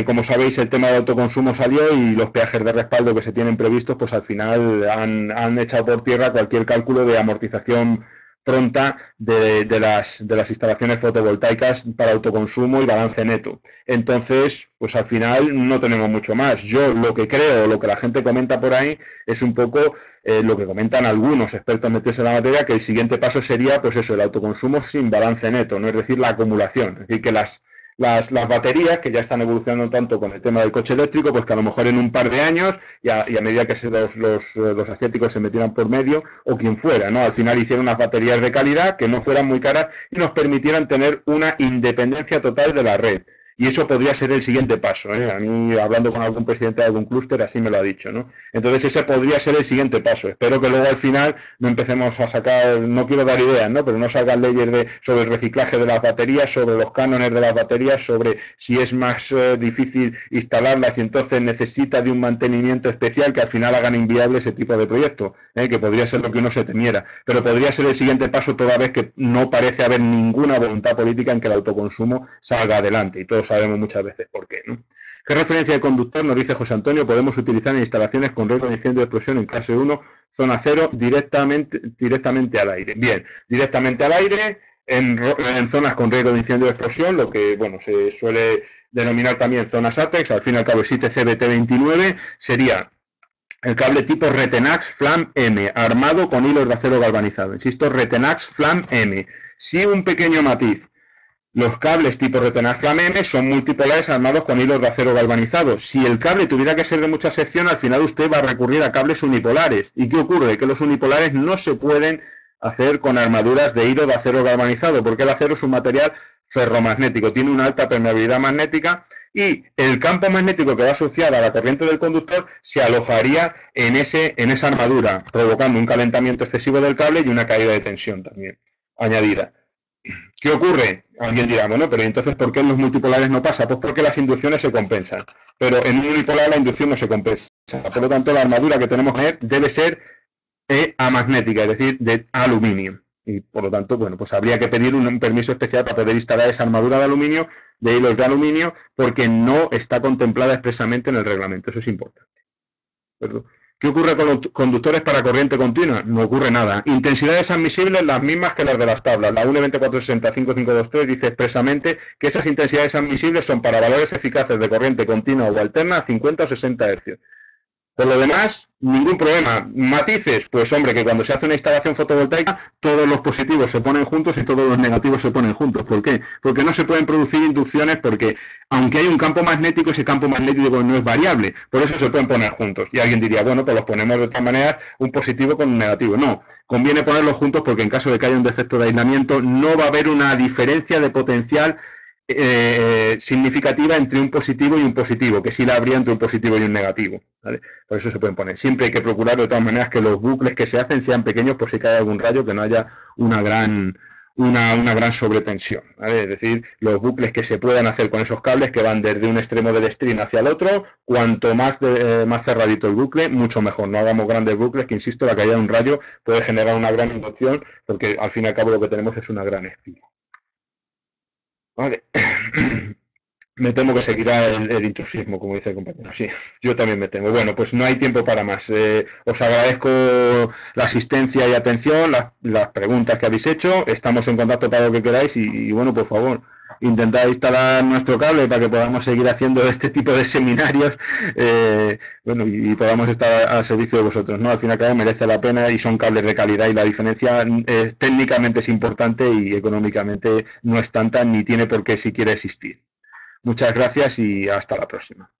Como sabéis, el tema del autoconsumo salió y los peajes de respaldo que se tienen previstos, pues al final han echado por tierra cualquier cálculo de amortización pronta de las instalaciones fotovoltaicas para autoconsumo y balance neto. Entonces, pues al final no tenemos mucho más. Yo lo que creo, lo que la gente comenta por ahí, es un poco lo que comentan algunos expertos metidos en la materia, que el siguiente paso sería, pues eso, el autoconsumo sin balance neto, ¿no? Es decir, la acumulación, es decir, que las baterías, que ya están evolucionando tanto con el tema del coche eléctrico, pues que a lo mejor en un par de años, y a medida que los asiáticos se metieran por medio, o quien fuera, ¿no? Al final hicieron unas baterías de calidad, que no fueran muy caras, y nos permitieran tener una independencia total de la red. Y eso podría ser el siguiente paso, ¿eh? A mí, hablando con algún presidente de algún clúster, así me lo ha dicho, ¿no? Entonces ese podría ser el siguiente paso. Espero que luego al final no empecemos a sacar, no quiero dar ideas, ¿no? Pero no salgan leyes sobre el reciclaje de las baterías, sobre los cánones de las baterías, sobre si es más difícil instalarlas y entonces necesita de un mantenimiento especial, que al final hagan inviable ese tipo de proyecto, ¿eh? Que podría ser lo que uno se temiera. Pero podría ser el siguiente paso, toda vez que no parece haber ninguna voluntad política en que el autoconsumo salga adelante. Y todo sabemos muchas veces por qué, ¿no? ¿Qué referencia de conductor, nos dice José Antonio, podemos utilizar en instalaciones con riesgo de incendio de explosión en clase 1, zona 0, directamente al aire? Bien, directamente al aire, en zonas con riesgo de incendio de explosión, lo que, bueno, se suele denominar también zonas ATEX, al fin y al cabo el ITC-BT-29, sería el cable tipo Retenax Flam M, armado con hilos de acero galvanizado. Insisto, Retenax Flam M. Sí, un pequeño matiz. Los cables tipo Retenax Flam M son multipolares armados con hilos de acero galvanizado. Si el cable tuviera que ser de mucha sección, al final usted va a recurrir a cables unipolares. ¿Y qué ocurre? Que los unipolares no se pueden hacer con armaduras de hilo de acero galvanizado, porque el acero es un material ferromagnético, tiene una alta permeabilidad magnética y el campo magnético que va asociado a la corriente del conductor se alojaría en esa armadura, provocando un calentamiento excesivo del cable y una caída de tensión también añadida. ¿Qué ocurre? Alguien dirá, bueno, pero entonces ¿por qué en los multipolares no pasa? Pues porque las inducciones se compensan, pero en un unipolar la inducción no se compensa. Por lo tanto, la armadura que tenemos que debe ser amagnética, es decir, de aluminio. Y por lo tanto, bueno, pues habría que pedir un permiso especial para poder instalar esa armadura de aluminio, de hilos de aluminio, porque no está contemplada expresamente en el reglamento. Eso es importante. Perdón. ¿Qué ocurre con los conductores para corriente continua? No ocurre nada. Intensidades admisibles, las mismas que las de las tablas. La UNE 2460-5-523 dice expresamente que esas intensidades admisibles son para valores eficaces de corriente continua o alterna a 50 o 60 Hz. Por lo demás, ningún problema. Matices, pues hombre, que cuando se hace una instalación fotovoltaica, todos los positivos se ponen juntos y todos los negativos se ponen juntos. ¿Por qué? Porque no se pueden producir inducciones, porque aunque hay un campo magnético, ese campo magnético no es variable. Por eso se pueden poner juntos. Y alguien diría, bueno, pues los ponemos de otra manera, un positivo con un negativo. No, conviene ponerlos juntos porque en caso de que haya un defecto de aislamiento, no va a haber una diferencia de potencial significativa entre un positivo y un positivo, que sí la habría entre un positivo y un negativo, ¿vale? Por eso se pueden poner. Siempre hay que procurar de todas maneras que los bucles que se hacen sean pequeños por si cae algún rayo, que no haya una gran sobretensión, ¿vale? Es decir, los bucles que se puedan hacer con esos cables que van desde un extremo del string hacia el otro, cuanto más cerradito el bucle, mucho mejor. No hagamos grandes bucles, que insisto, la caída de un rayo puede generar una gran inducción, porque al fin y al cabo lo que tenemos es una gran espina. Vale, me temo que seguirá el intrusismo, como dice el compañero. Sí, yo también me temo. Bueno, pues no hay tiempo para más. Os agradezco la asistencia y atención, las preguntas que habéis hecho. Estamos en contacto para lo que queráis y bueno, por favor, intentad instalar nuestro cable para que podamos seguir haciendo este tipo de seminarios bueno, y podamos estar al servicio de vosotros, ¿no? Al fin y al cabo merece la pena y son cables de calidad y la diferencia técnicamente es importante y económicamente no es tanta ni tiene por qué siquiera existir. Muchas gracias y hasta la próxima.